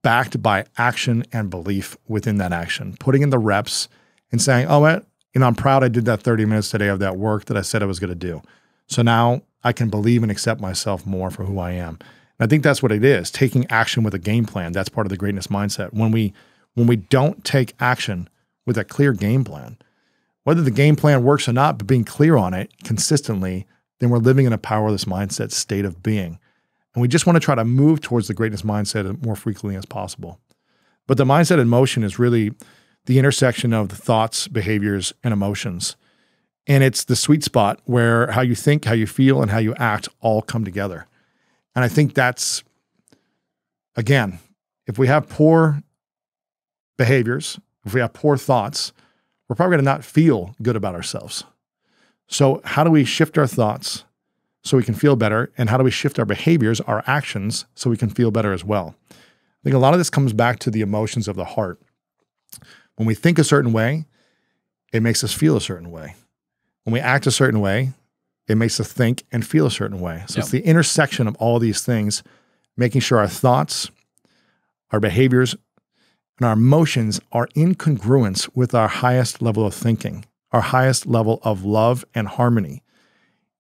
backed by action and belief within that action, putting in the reps and saying, oh, I, you know, I'm proud I did that thirty minutes today of that work that I said I was going to do. So now I can believe and accept myself more for who I am. And I think that's what it is, taking action with a game plan. That's part of the greatness mindset. When we When we don't take action with a clear game plan, whether the game plan works or not, but being clear on it consistently, then we're living in a powerless mindset state of being. And we just want to try to move towards the greatness mindset more frequently as possible. But the mindset in motion is really the intersection of the thoughts, behaviors, and emotions. And it's the sweet spot where how you think, how you feel, and how you act all come together. And I think that's, again, if we have poor behaviors, if we have poor thoughts, we're probably going to not feel good about ourselves. So how do we shift our thoughts so we can feel better? And how do we shift our behaviors, our actions, so we can feel better as well? I think a lot of this comes back to the emotions of the heart. When we think a certain way, it makes us feel a certain way. When we act a certain way, it makes us think and feel a certain way. So yep. It's the intersection of all these things, making sure our thoughts, our behaviors, and our emotions are in congruence with our highest level of thinking, our highest level of love and harmony.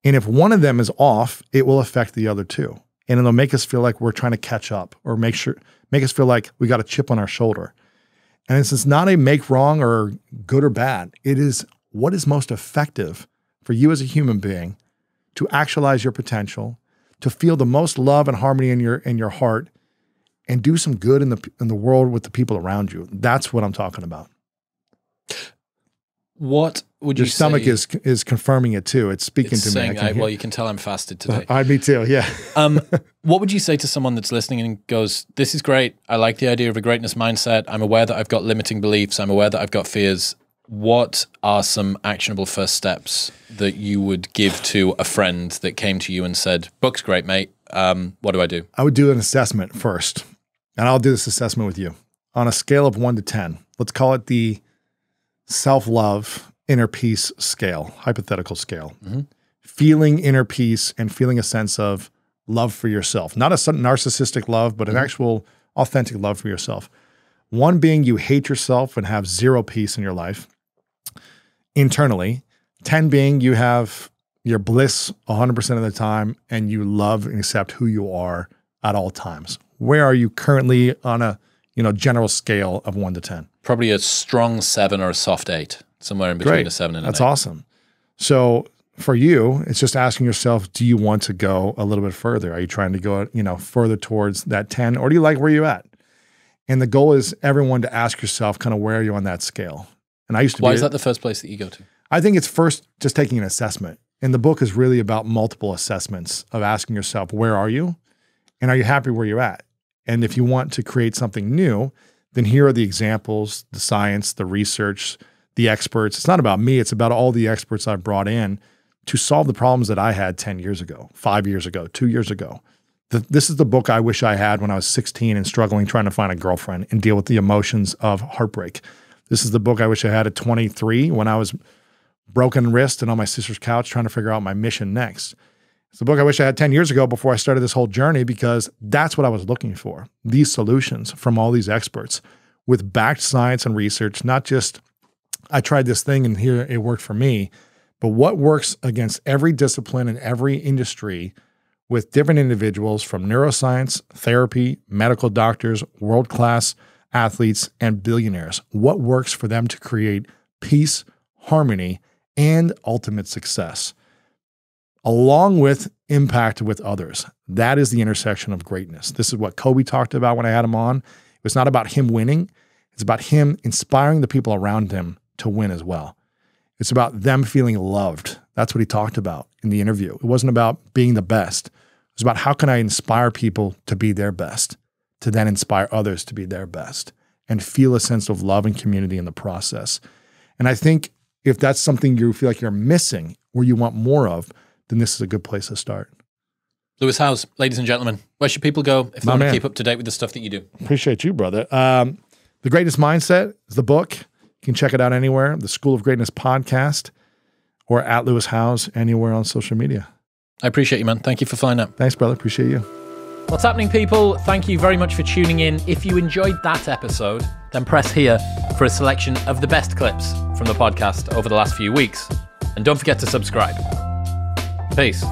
And if one of them is off, it will affect the other two. And it'll make us feel like we're trying to catch up or make sure, make us feel like we got a chip on our shoulder. And it's, it's not a make wrong or good or bad. It is what is most effective for you as a human being to actualize your potential, to feel the most love and harmony in your, in your heart, and do some good in the in the world with the people around you. That's what I'm talking about. What would you say? Your stomach is is confirming it too. It's speaking to me. I, well, you can tell I'm fasted today. I, me too, yeah. um, what would you say to someone that's listening and goes, this is great. I like the idea of a greatness mindset. I'm aware that I've got limiting beliefs. I'm aware that I've got fears. What are some actionable first steps that you would give to a friend that came to you and said, book's great, mate. Um, what do I do? I would do an assessment first. And I'll do this assessment with you on a scale of one to ten. Let's call it the self-love inner peace scale, hypothetical scale. Mm-hmm. Feeling inner peace and feeling a sense of love for yourself. Not a narcissistic love, but an mm-hmm. actual authentic love for yourself. One being you hate yourself and have zero peace in your life internally. ten being you have your bliss one hundred percent of the time and you love and accept who you are at all times. Where are you currently on a, you know, general scale of one to ten? Probably a strong seven or a soft eight, somewhere in between. Great. a seven and an That's eight. That's awesome. So for you, it's just asking yourself, do you want to go a little bit further? Are you trying to go, you know, further towards that ten, or do you like where you're at? And the goal is everyone to ask yourself kind of where are you on that scale? And I used to Why be- Why is that the first place that you go to? I think it's first just taking an assessment. And the book is really about multiple assessments of asking yourself, where are you? And are you happy where you're at? And if you want to create something new, then here are the examples, the science, the research, the experts. It's not about me. It's about all the experts I've brought in to solve the problems that I had ten years ago, five years ago, two years ago. The, this is the book I wish I had when I was sixteen and struggling trying to find a girlfriend and deal with the emotions of heartbreak. This is the book I wish I had at twenty-three when I was broken wrist and on my sister's couch trying to figure out my mission next. It's the book I wish I had ten years ago before I started this whole journey, because that's what I was looking for. These solutions from all these experts with backed science and research, not just I tried this thing and here it worked for me, but what works against every discipline and every industry with different individuals from neuroscience, therapy, medical doctors, world-class athletes, and billionaires. What works for them to create peace, harmony, and ultimate success, along with impact with others. That is the intersection of greatness. This is what Kobe talked about when I had him on. It was not about him winning. It's about him inspiring the people around him to win as well. It's about them feeling loved. That's what he talked about in the interview. It wasn't about being the best. It was about how can I inspire people to be their best, to then inspire others to be their best and feel a sense of love and community in the process. And I think if that's something you feel like you're missing or you want more of, then this is a good place to start. Lewis Howes, ladies and gentlemen, where should people go if they My want man. to keep up to date with the stuff that you do? Appreciate you, brother. Um, The Greatest Mindset is the book. You can check it out anywhere. The School of Greatness podcast, or at Lewis Howes anywhere on social media. I appreciate you, man. Thank you for flying up. Thanks, brother. Appreciate you. What's happening, people? Thank you very much for tuning in. If you enjoyed that episode, then press here for a selection of the best clips from the podcast over the last few weeks. And don't forget to subscribe. Peace.